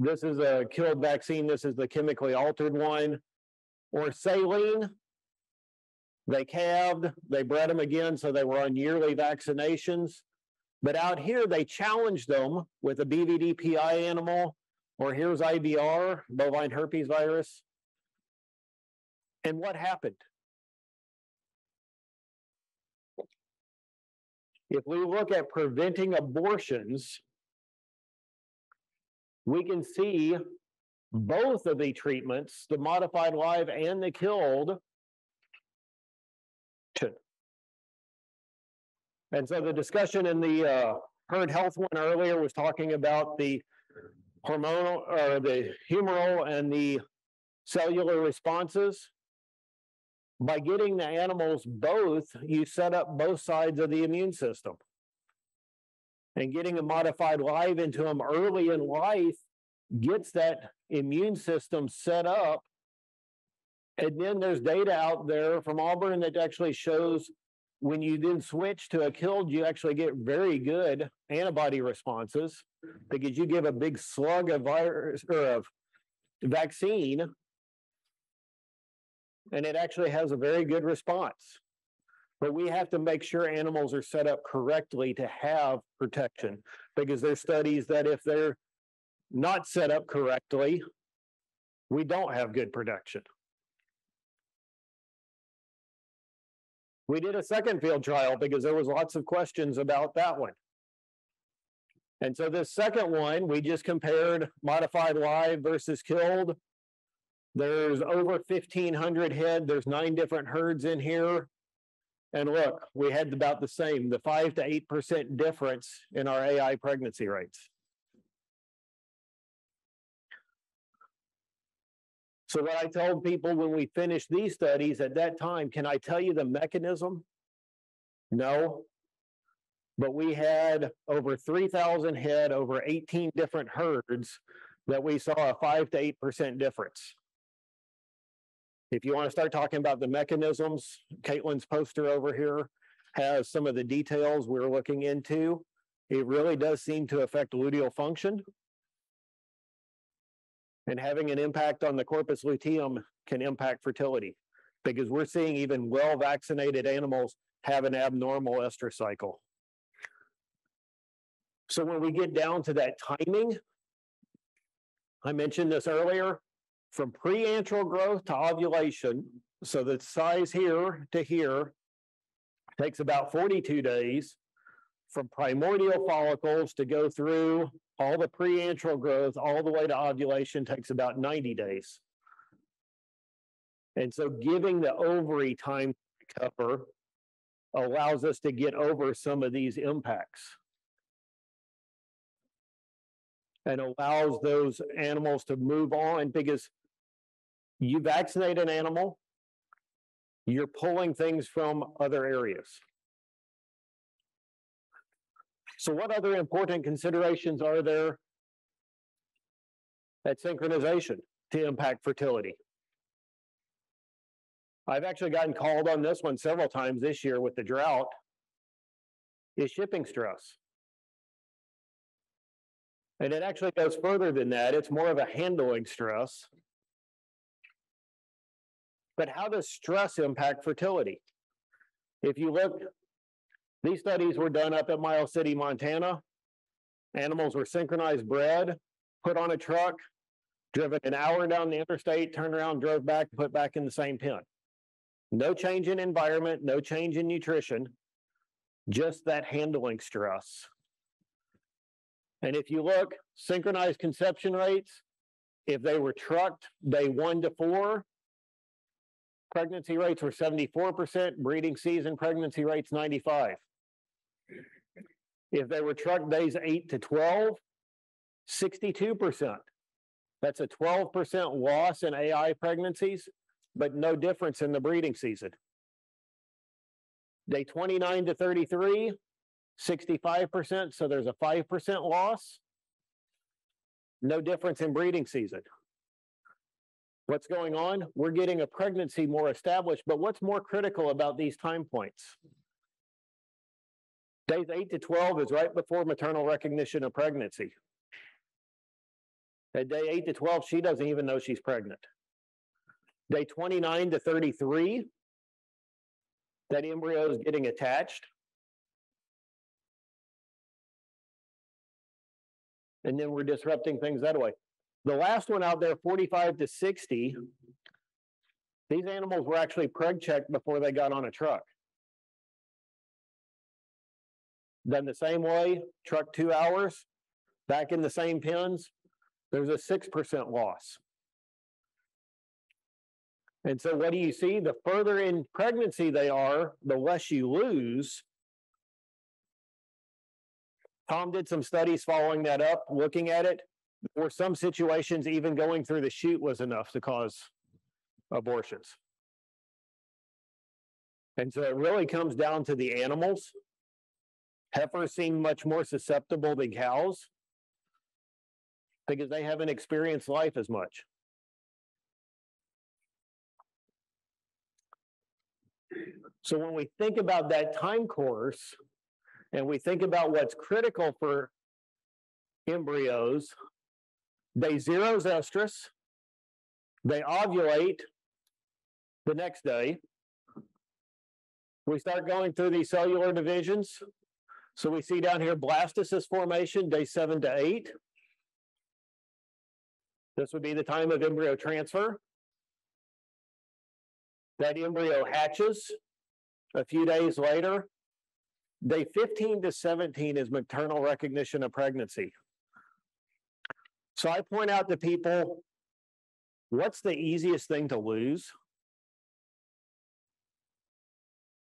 This is a killed vaccine. This is the chemically altered one. Or saline. They calved. They bred them again, so they were on yearly vaccinations. But out here, they challenged them with a BVDPI animal, or here's IBR, bovine herpes virus. And what happened? If we look at preventing abortions, we can see both of the treatments, the modified live and the killed. And so the discussion in the herd health one earlier was talking about the hormonal or the humoral and the cellular responses. By getting the animals both, you set up both sides of the immune system. And getting a modified live into them early in life gets that immune system set up. And then there's data out there from Auburn that actually shows when you then switch to a killed, you actually get very good antibody responses because you give a big slug of virus or of vaccine, and it actually has a very good response. But we have to make sure animals are set up correctly to have protection, because there's studies that if they're not set up correctly, we don't have good protection. We did a second field trial because there was lots of questions about that one. And so this second one, we just compared modified live versus killed. There's over 1,500 head. There's 9 different herds in here. And look, we had about the same, the 5 to 8% difference in our AI pregnancy rates. So what I told people when we finished these studies at that time, can I tell you the mechanism? No. But we had over 3,000 head over 18 different herds that we saw a 5 to 8% difference. If you want to start talking about the mechanisms, Caitlin's poster over here has some of the details we're looking into. It really does seem to affect luteal function. And having an impact on the corpus luteum can impact fertility, because we're seeing even well-vaccinated animals have an abnormal estrous cycle. So when we get down to that timing, I mentioned this earlier, from pre-antral growth to ovulation, so the size here to here takes about 42 days from primordial follicles to go through all the pre-antral growth all the way to ovulation takes about 90 days. And so giving the ovary time to recover allows us to get over some of these impacts and allows those animals to move on, because you vaccinate an animal, you're pulling things from other areas. So what other important considerations are there at synchronization to impact fertility? I've actually gotten called on this one several times this year with the drought, is shipping stress. And it actually goes further than that. It's more of a handling stress. But how does stress impact fertility? If you look, these studies were done up at Miles City, Montana. Animals were synchronized bred, put on a truck, driven an hour down the interstate, turned around, drove back, put back in the same pen. No change in environment, no change in nutrition, just that handling stress. And if you look, synchronized conception rates, if they were trucked day 1 to 4, pregnancy rates were 74%, breeding season pregnancy rates 95%. If they were trucked days 8 to 12, 62%. That's a 12% loss in AI pregnancies, but no difference in the breeding season. Day 29 to 33, 65%, so there's a 5% loss. No difference in breeding season. What's going on? We're getting a pregnancy more established, but what's more critical about these time points? Days 8 to 12 is right before maternal recognition of pregnancy. At day 8 to 12, she doesn't even know she's pregnant. Day 29 to 33, that embryo is getting attached. And then we're disrupting things that way. The last one out there, 45 to 60, these animals were actually preg-checked before they got on a truck. Done the same way, truck 2 hours, back in the same pens, there's a 6% loss. And so what do you see? The further in pregnancy they are, the less you lose. Tom did some studies following that up, looking at it. Or some situations, even going through the chute was enough to cause abortions. And so it really comes down to the animals. Heifers seem much more susceptible than cows because they haven't experienced life as much. So when we think about that time course and we think about what's critical for embryos, they zero estrus, they ovulate the next day. We start going through these cellular divisions. So we see down here blastocyst formation, day 7 to 8. This would be the time of embryo transfer. That embryo hatches a few days later. Day 15 to 17 is maternal recognition of pregnancy. So I point out to people, what's the easiest thing to lose?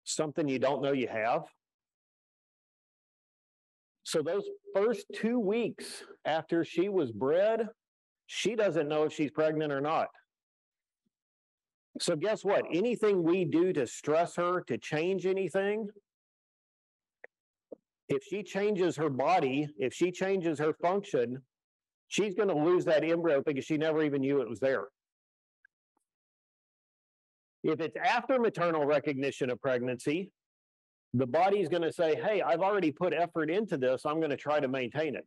Something you don't know you have. So those first 2 weeks after she was bred, she doesn't know if she's pregnant or not. So guess what? Anything we do to stress her to change anything, if she changes her body, if she changes her function, she's going to lose that embryo because she never even knew it was there. If it's after maternal recognition of pregnancy, the body's going to say, hey, I've already put effort into this. I'm going to try to maintain it.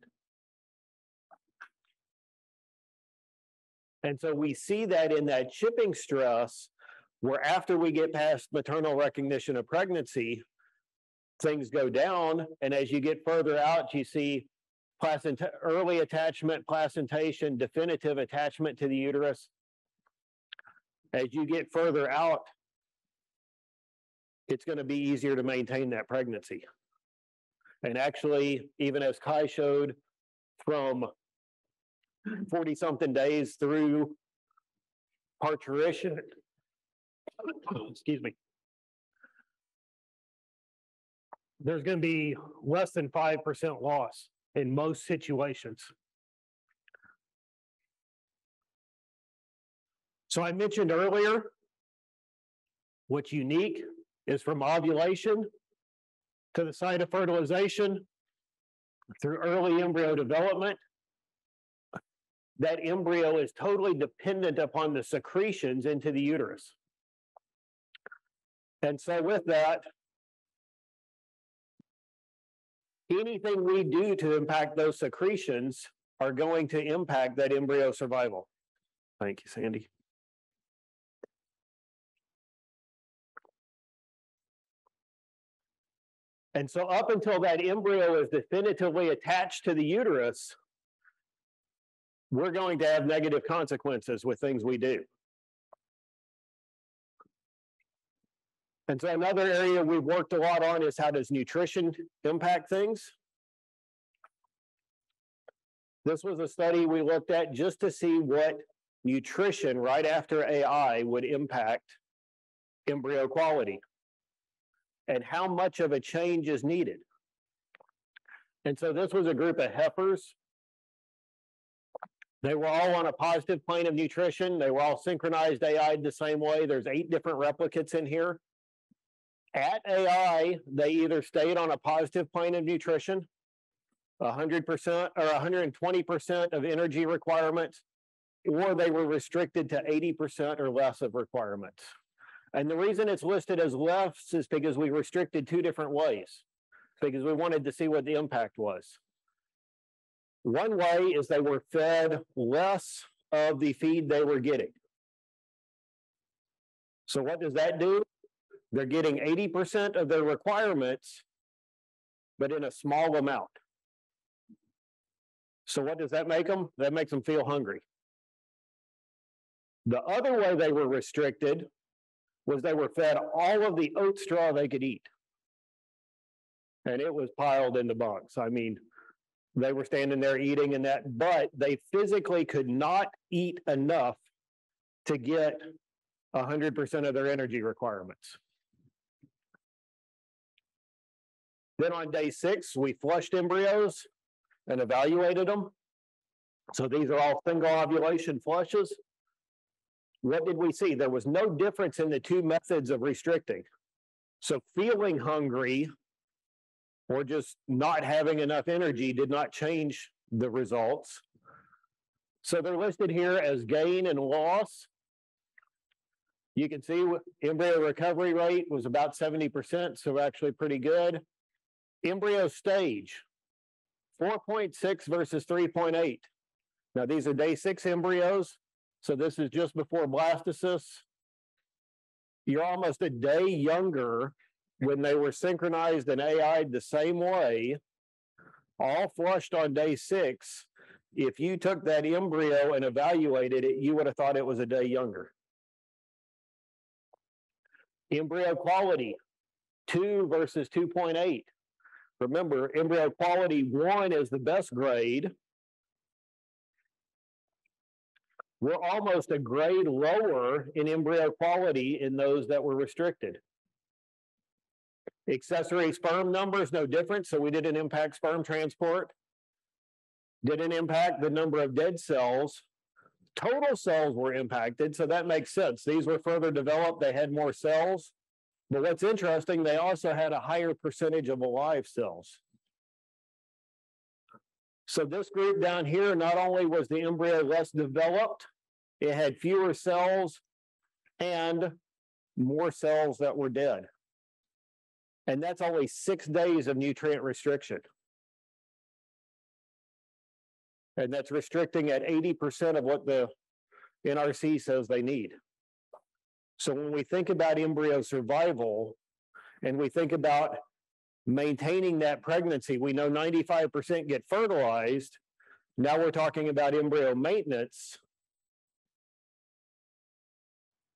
And so we see that in that shipping stress, where after we get past maternal recognition of pregnancy, things go down. And as you get further out, you see early attachment, placentation, definitive attachment to the uterus. As you get further out, it's going to be easier to maintain that pregnancy. And actually, even as Kai showed, from 40-something days through parturition, excuse me, there's going to be less than 5% loss in most situations. So I mentioned earlier, what's unique is from ovulation to the site of fertilization through early embryo development, that embryo is totally dependent upon the secretions into the uterus. And so with that, anything we do to impact those secretions are going to impact that embryo survival. Thank you, Sandy. And so up until that embryo is definitively attached to the uterus, we're going to have negative consequences with things we do. And so another area we've worked a lot on is, how does nutrition impact things? This was a study we looked at just to see what nutrition right after AI would impact embryo quality and how much of a change is needed. And so this was a group of heifers. They were all on a positive plane of nutrition. They were all synchronized AI'd the same way. There's 8 different replicates in here. At AI, they either stayed on a positive plane of nutrition, 100% or 120% of energy requirements, or they were restricted to 80% or less of requirements. And the reason it's listed as lefts is because we restricted 2 different ways, because we wanted to see what the impact was. One way is they were fed less of the feed they were getting. So what does that do? They're getting 80% of their requirements, but in a small amount. So what does that make them? That makes them feel hungry. The other way they were restricted was they were fed all of the oat straw they could eat. And it was piled into bunks. I mean, they were standing there eating and that, but they physically could not eat enough to get 100% of their energy requirements. Then on day 6, we flushed embryos and evaluated them. So these are all single ovulation flushes. What did we see? There was no difference in the 2 methods of restricting. So feeling hungry or just not having enough energy did not change the results. So they're listed here as gain and loss. You can see embryo recovery rate was about 70%, so actually pretty good. Embryo stage, 4.6 versus 3.8. Now these are day 6 embryos. So this is just before blastocysts. You're almost a day younger when they were synchronized and AI'd the same way, all flushed on day 6. If you took that embryo and evaluated it, you would have thought it was a day younger. Embryo quality, 2 versus 2.8. Remember, embryo quality 1 is the best grade. We're almost a grade lower in embryo quality in those that were restricted. Accessory sperm numbers, no difference, so we didn't impact sperm transport. Didn't impact the number of dead cells, total cells were impacted, so that makes sense. These were further developed. They had more cells. But what's interesting, they also had a higher percentage of alive cells. So this group down here, not only was the embryo less developed, it had fewer cells and more cells that were dead. And that's only 6 days of nutrient restriction. And that's restricting at 80% of what the NRC says they need. So when we think about embryo survival and we think about maintaining that pregnancy, we know 95% get fertilized. Now we're talking about embryo maintenance.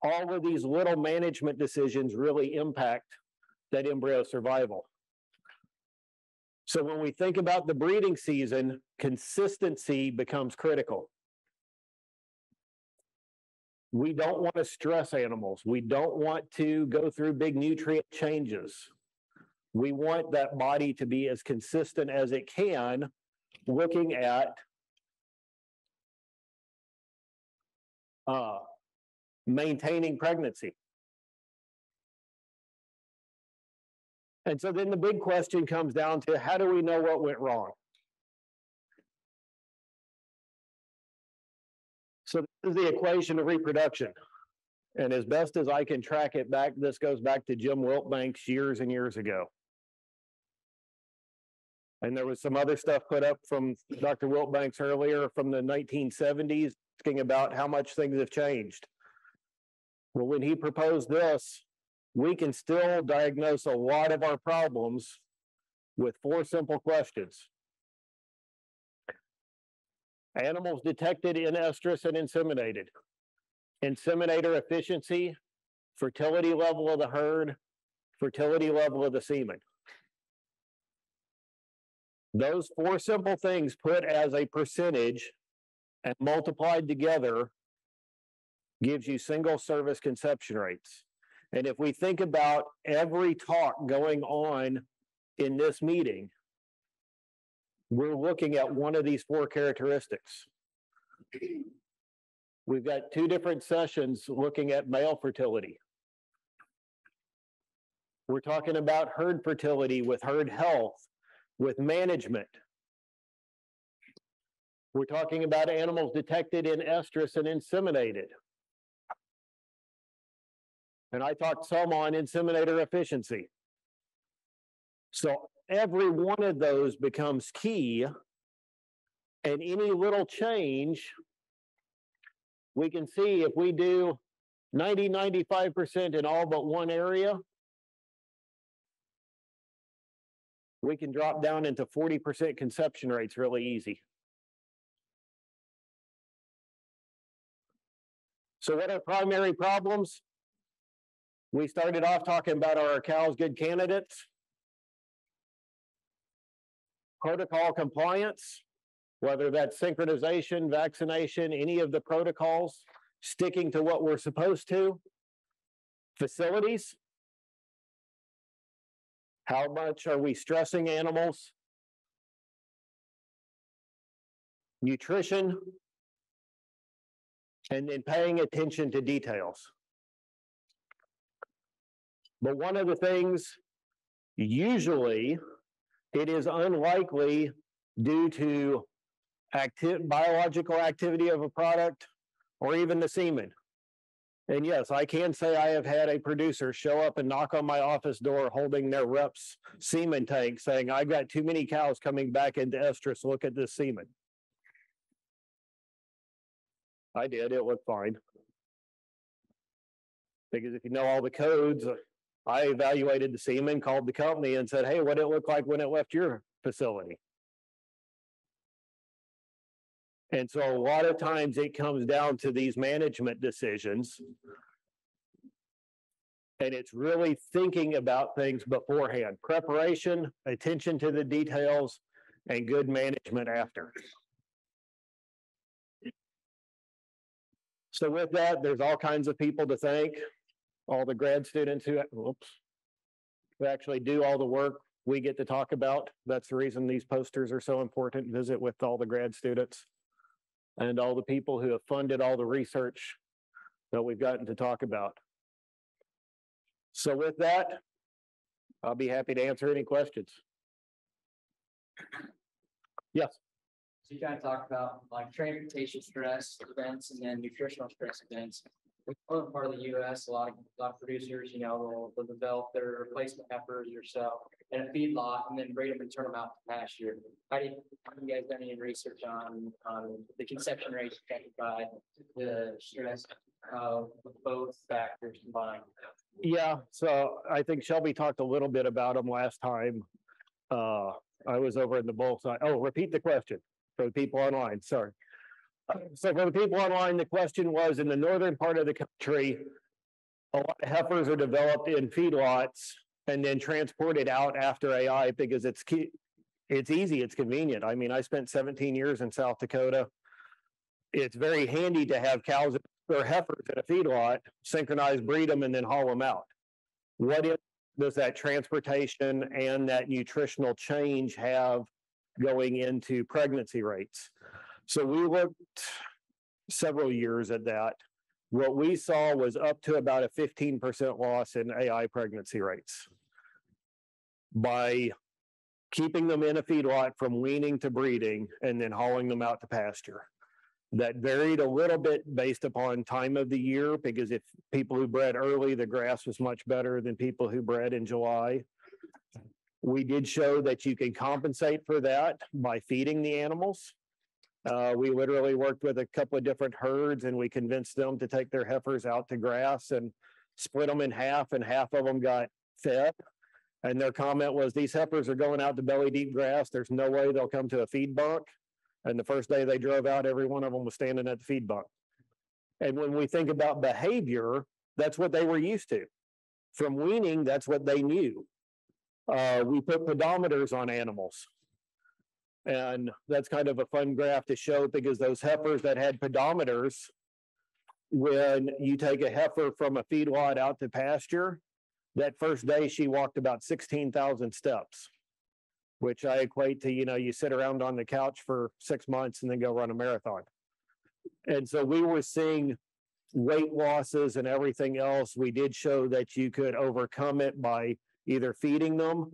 All of these little management decisions really impact that embryo survival. So when we think about the breeding season, consistency becomes critical. We don't want to stress animals. We don't want to go through big nutrient changes. We want that body to be as consistent as it can, looking at maintaining pregnancy. And so then the big question comes down to, how do we know what went wrong? So this is the equation of reproduction. And as best as I can track it back, this goes back to Jim Wiltbanks years and years ago. And there was some other stuff put up from Dr. Wiltbanks earlier from the 1970s, asking about how much things have changed. Well, when he proposed this, we can still diagnose a lot of our problems with four simple questions. Animals detected in estrus and inseminated. Inseminator efficiency, fertility level of the herd, fertility level of the semen. Those four simple things put as a percentage and multiplied together gives you single service conception rates. And if we think about every talk going on in this meeting, we're looking at one of these four characteristics. We've got two different sessions looking at male fertility. We're talking about herd fertility with herd health, with management. We're talking about animals detected in estrus and inseminated. And I talked some on inseminator efficiency. So every one of those becomes key, and any little change, we can see if we do 90, 95% in all but one area, we can drop down into 40% conception rates really easy. So what are primary problems? We started off talking about, are our cows good candidates? Protocol compliance, whether that's synchronization, vaccination, any of the protocols, sticking to what we're supposed to. Facilities, how much are we stressing animals? Nutrition, and then paying attention to details. But one of the things, usually, it is unlikely due to biological activity of a product or even the semen. And yes, I can say I have had a producer show up and knock on my office door holding their rep's semen tank saying, I've got too many cows coming back into estrus. Look at this semen. I did. It looked fine. Because if you know all the codes, I evaluated the semen, called the company and said, hey, what did it look like when it left your facility? And so a lot of times it comes down to these management decisions. And it's really thinking about things beforehand, preparation, attention to the details, and good management after. So with that, there's all kinds of people to thank. All the grad students who actually do all the work we get to talk about. That's the reason these posters are so important. Visit with all the grad students. and all the people who have funded all the research that we've gotten to talk about. So with that, I'll be happy to answer any questions. Yes. So you kind of talked about like transportation stress events and then nutritional stress events. In other part of the U.S., a lot of producers, you know, will develop their replacement heifers or so in a feedlot and then breed them and turn them out to pasture. Have you guys done any research on the conception rates affected by the stress of both factors combined? Yeah, so I think Shelby talked a little bit about them last time. I was over in the bull side. Oh, repeat the question for the people online. Sorry. So for the people online, the question was, in the northern part of the country, a lot of heifers are developed in feedlots and then transported out after AI because it's easy, it's convenient. I mean, I spent 17 years in South Dakota. It's very handy to have cows or heifers in a feedlot, synchronize, breed them, and then haul them out. What if does that transportation and that nutritional change have going into pregnancy rates? So we looked several years at that. What we saw was up to about a 15% loss in AI pregnancy rates by keeping them in a feedlot from weaning to breeding and then hauling them out to pasture. That varied a little bit based upon time of the year, because if people who bred early, the grass was much better than people who bred in July. We did show that you can compensate for that by feeding the animals. We literally worked with a couple of different herds, and we convinced them to take their heifers out to grass and split them in half, and half of them got fed. And their comment was, these heifers are going out to belly deep grass. There's no way they'll come to a feed bunk. And the first day they drove out, every one of them was standing at the feed bunk. And when we think about behavior, that's what they were used to. From weaning, that's what they knew. We put pedometers on animals. And that's kind of a fun graph to show, because those heifers that had pedometers, when you take a heifer from a feedlot out to pasture, that first day she walked about 16,000 steps, which I equate to, you know, you sit around on the couch for 6 months and then go run a marathon. And so we were seeing weight losses and everything else. We did show that you could overcome it by either feeding them,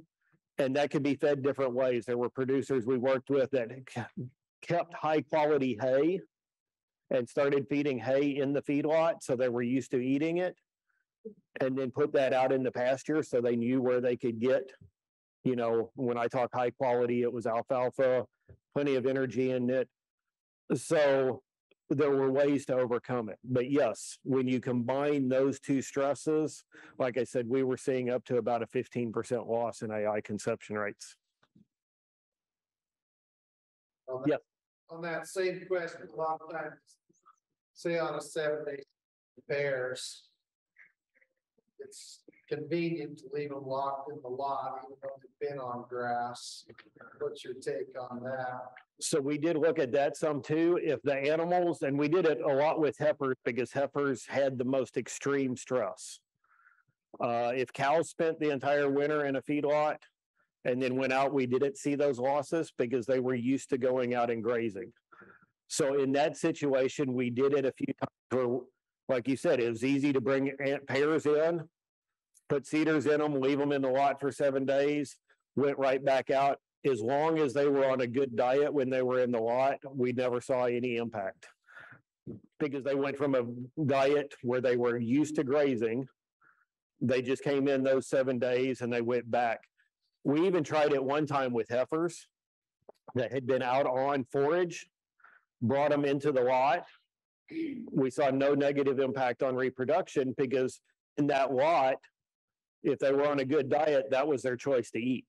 and that could be fed different ways. There were producers we worked with that kept high-quality hay and started feeding hay in the feedlot, so they were used to eating it, and then put that out in the pasture so they knew where they could get. You know, when I talk high quality, it was alfalfa, plenty of energy in it. So there were ways to overcome it. But yes, when you combine those two stresses, like I said, we were seeing up to about a 15% loss in AI conception rates. On that, on that same question, a lot of times, say on a 7-day pairs, it's convenient to leave them locked in the lot, even though they've been on grass. What's your take on that? So we did look at that some too. If the animals, and we did it a lot with heifers because heifers had the most extreme stress. If cows spent the entire winter in a feedlot and then went out, we didn't see those losses because they were used to going out and grazing. So in that situation, we did it a few times where, like you said, it was easy to bring pairs in, put cedars in them, leave them in the lot for 7 days, went right back out. As long as they were on a good diet when they were in the lot, we never saw any impact, because they went from a diet where they were used to grazing. They just came in those 7 days and they went back. We even tried it one time with heifers that had been out on forage, brought them into the lot. We saw no negative impact on reproduction because in that lot, if they were on a good diet, that was their choice to eat.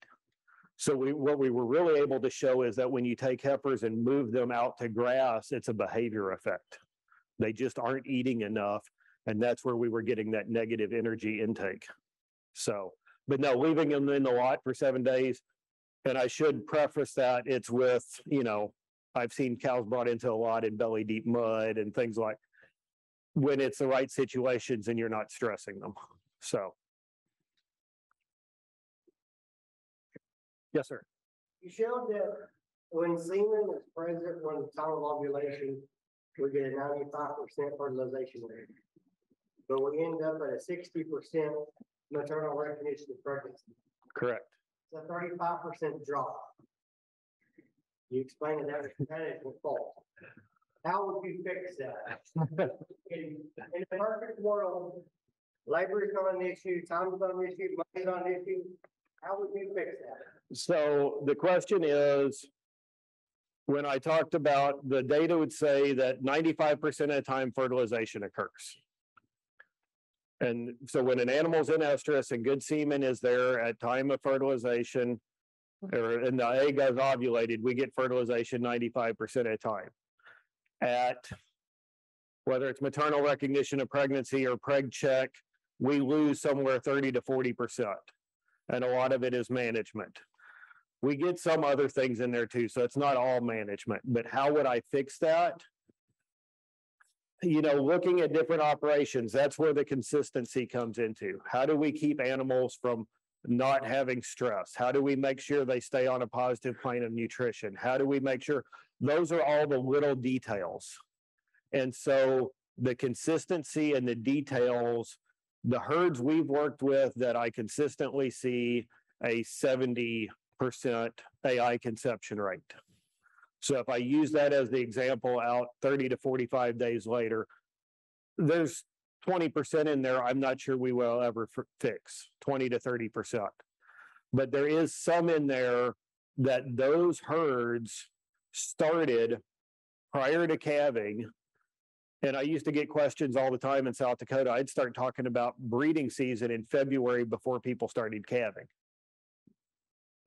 So what we were really able to show is that when you take heifers and move them out to grass, it's a behavior effect. They just aren't eating enough, and that's where we were getting that negative energy intake. So, but no, leaving them in the lot for 7 days, and I should preface that it's with, you know, I've seen cows brought into a lot in belly deep mud and things like, when it's the right situations and you're not stressing them. So. Yes, sir. You showed that when semen is present, when the time of ovulation, we get a 95% fertilization rate. But we end up at a 60% maternal recognition of pregnancy. Correct. It's a 35% drop. You explained that percentage was false. How would you fix that? In the perfect world, labor is not an issue, time is not an issue, money is not an issue. How would you fix that? So the question is, when I talked about the data would say that 95% of the time fertilization occurs. And so when an animal's in estrus and good semen is there at time of fertilization, or and the egg is ovulated, we get fertilization 95% of the time. At whether it's maternal recognition of pregnancy or preg check, we lose somewhere 30 to 40%. And a lot of it is management. We get some other things in there too, so it's not all management. But how would I fix that? You know, looking at different operations, that's where the consistency comes into. How do we keep animals from not having stress? How do we make sure they stay on a positive plane of nutrition? How do we make sure? Those are all the little details. And so the consistency and the details, the herds we've worked with that I consistently see a 70% AI conception rate. So if I use that as the example out 30 to 45 days later, there's 20% in there I'm not sure we will ever fix, 20 to 30%. But there is some in there that those herds started prior to calving. And I used to get questions all the time in South Dakota. I'd start talking about breeding season in February before people started calving.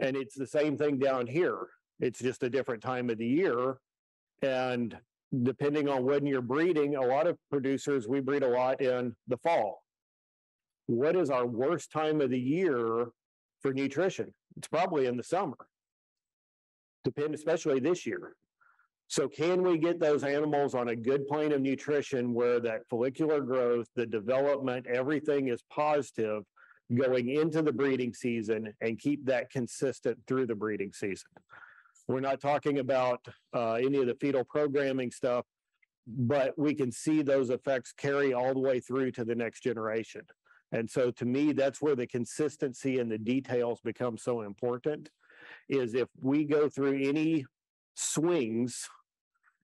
And it's the same thing down here. It's just a different time of the year. And depending on when you're breeding, a lot of producers, we breed a lot in the fall. What is our worst time of the year for nutrition? It's probably in the summer, especially this year. So can we get those animals on a good plane of nutrition where that follicular growth, the development, everything is positive going into the breeding season and keep that consistent through the breeding season? We're not talking about any of the fetal programming stuff, but we can see those effects carry all the way through to the next generation. And so to me, that's where the consistency and the details become so important, is if we go through any swings,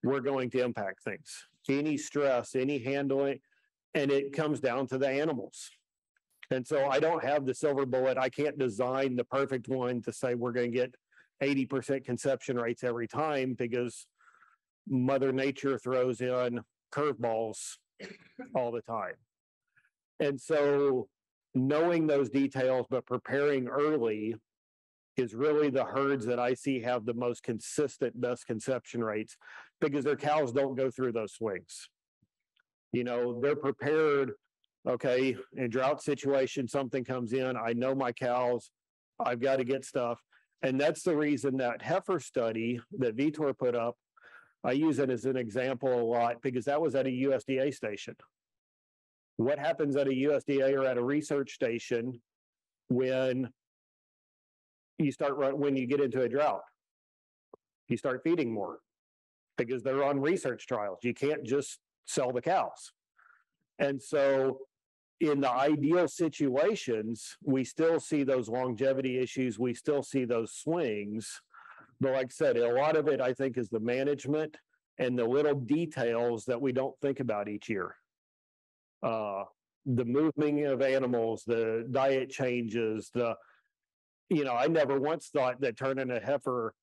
we're going to impact things. Any stress, any handling, and it comes down to the animals. And so I don't have the silver bullet. I can't design the perfect one to say we're going to get 80% conception rates every time, because Mother Nature throws in curveballs all the time. And so knowing those details but preparing early is really the herds that I see have the most consistent best conception rates, because their cows don't go through those swings. You know, they're prepared. Okay, in a drought situation, something comes in, I know my cows, I've got to get stuff. And that's the reason that heifer study that Vitor put up, I use it as an example a lot, because that was at a USDA station. What happens at a USDA or at a research station when you start, when you get into a drought? You start feeding more, because they're on research trials. You can't just sell the cows. And so in the ideal situations, we still see those longevity issues. We still see those swings. But like I said, a lot of it, I think, is the management and the little details that we don't think about each year. The moving of animals, the diet changes, you know, I never once thought that turning a heifer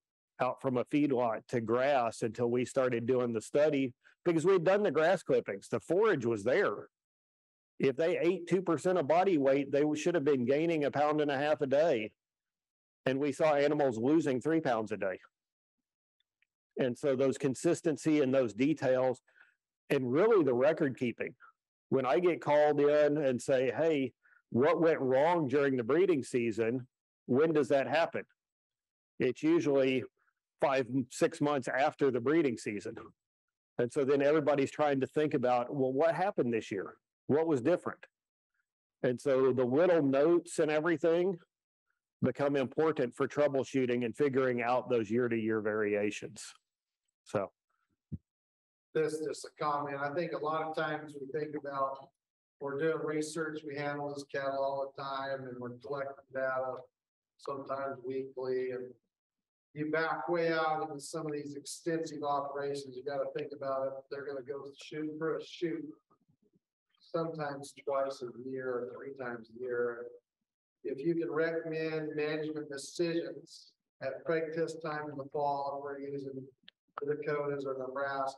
out from a feedlot to grass until we started doing the study, because we had done the grass clippings. The forage was there. If they ate 2% of body weight, they should have been gaining 1.5 pounds a day. And we saw animals losing 3 pounds a day. And so those consistency and those details, and really the record keeping. When I get called in and say, hey, what went wrong during the breeding season? When does that happen? It's usually 5-6 months after the breeding season. And so then everybody's trying to think about, well, what happened this year? What was different? And so the little notes and everything become important for troubleshooting and figuring out those year-to-year variations. So this, just a comment. I think a lot of times we think about, we're doing research, we handle this cattle all the time, and we're collecting data sometimes weekly, and you back way out into some of these extensive operations. You got to think about it. They're going to go shoot for a shoot sometimes twice a year or three times a year. If you can recommend management decisions at practice time in the fall, if we're using the Dakotas or Nebraska,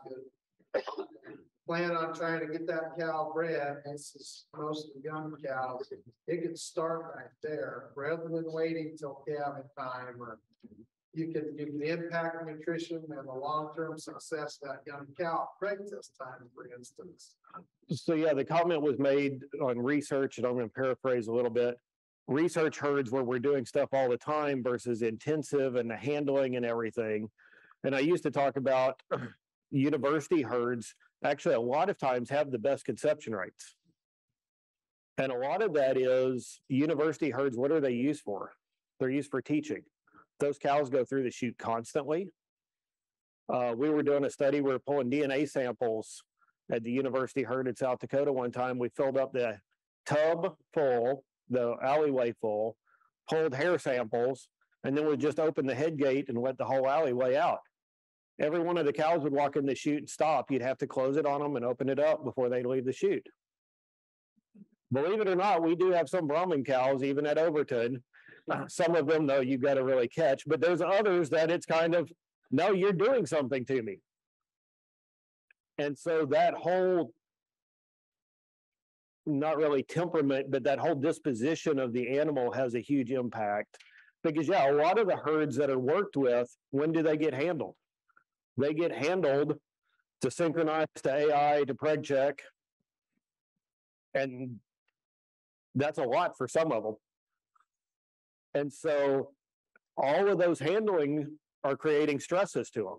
plan on trying to get that cow bred. This is most of the young cows. It can start right there rather than waiting till calving time. Or you can impact nutrition and the long-term success of that young cow practice time, for instance. So yeah, the comment was made on research, and I'm going to paraphrase a little bit. Research herds where we're doing stuff all the time versus intensive and the handling and everything. And I used to talk about university herds actually a lot of times have the best conception rates. And a lot of that is university herds, what are they used for? They're used for teaching. Those cows go through the chute constantly. We were doing a study, we were pulling DNA samples at the university herd in South Dakota one time. We filled up the tub full, the alleyway full, pulled hair samples, and then we just opened the head gate and let the whole alleyway out. Every one of the cows would walk in the chute and stop. You'd have to close it on them and open it up before they leave the chute. Believe it or not, we do have some Brahman cows, even at Overton. Some of them, though, you've got to really catch. But there's others that it's kind of, no, you're doing something to me. And so that whole, not really temperament, but that whole disposition of the animal has a huge impact. Because, yeah, a lot of the herds that are worked with, when do they get handled? They get handled to synchronize to AI, to preg check. And that's a lot for some of them. And so all of those handling are creating stresses to them.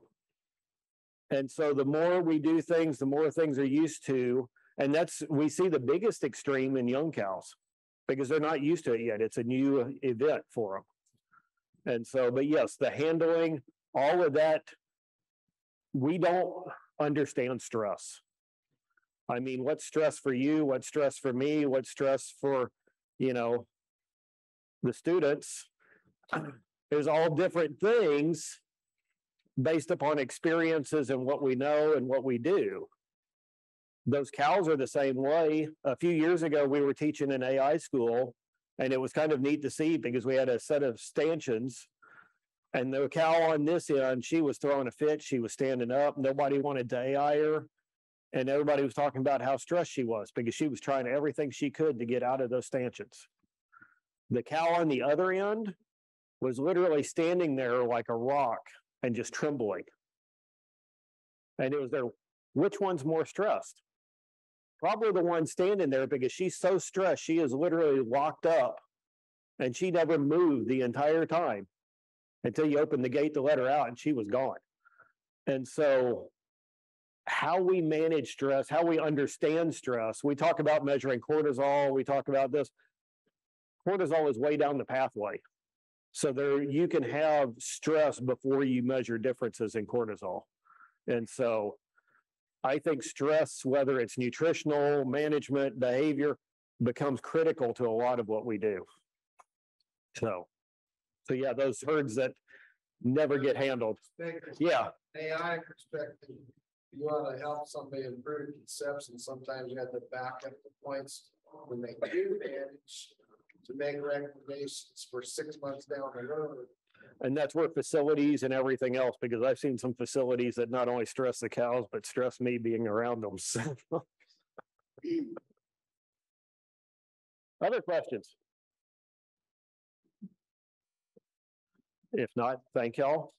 And so the more we do things, the more things are used to. And that's, we see the biggest extreme in young cows because they're not used to it yet. It's a new event for them. And so, but yes, the handling, all of that, we don't understand stress. I mean, what's stress for you? What's stress for me? What's stress for, you know, the students? There's all different things based upon experiences and what we know and what we do. Those cows are the same way. A few years ago, we were teaching an AI school, and it was kind of neat to see because we had a set of stanchions, and the cow on this end, she was throwing a fit. She was standing up. Nobody wanted to AI her, and everybody was talking about how stressed she was because she was trying everything she could to get out of those stanchions. The cow on the other end was literally standing there like a rock and just trembling. And it was there, which one's more stressed? Probably the one standing there because she's so stressed, she is literally locked up and she never moved the entire time until you opened the gate to let her out and she was gone. And so how we manage stress, how we understand stress, we talk about measuring cortisol, we talk about this. Cortisol is way down the pathway. So there you can have stress before you measure differences in cortisol. And so I think stress, whether it's nutritional, management, behavior, becomes critical to a lot of what we do. So yeah, those herds that never get handled. Yeah. AI perspective, you want to help somebody improve conception. Sometimes you have to back up the points when they do manage, to make recommendations for 6 months down the road. And that's where facilities and everything else, because I've seen some facilities that not only stress the cows, but stress me being around them. Other questions? If not, thank y'all.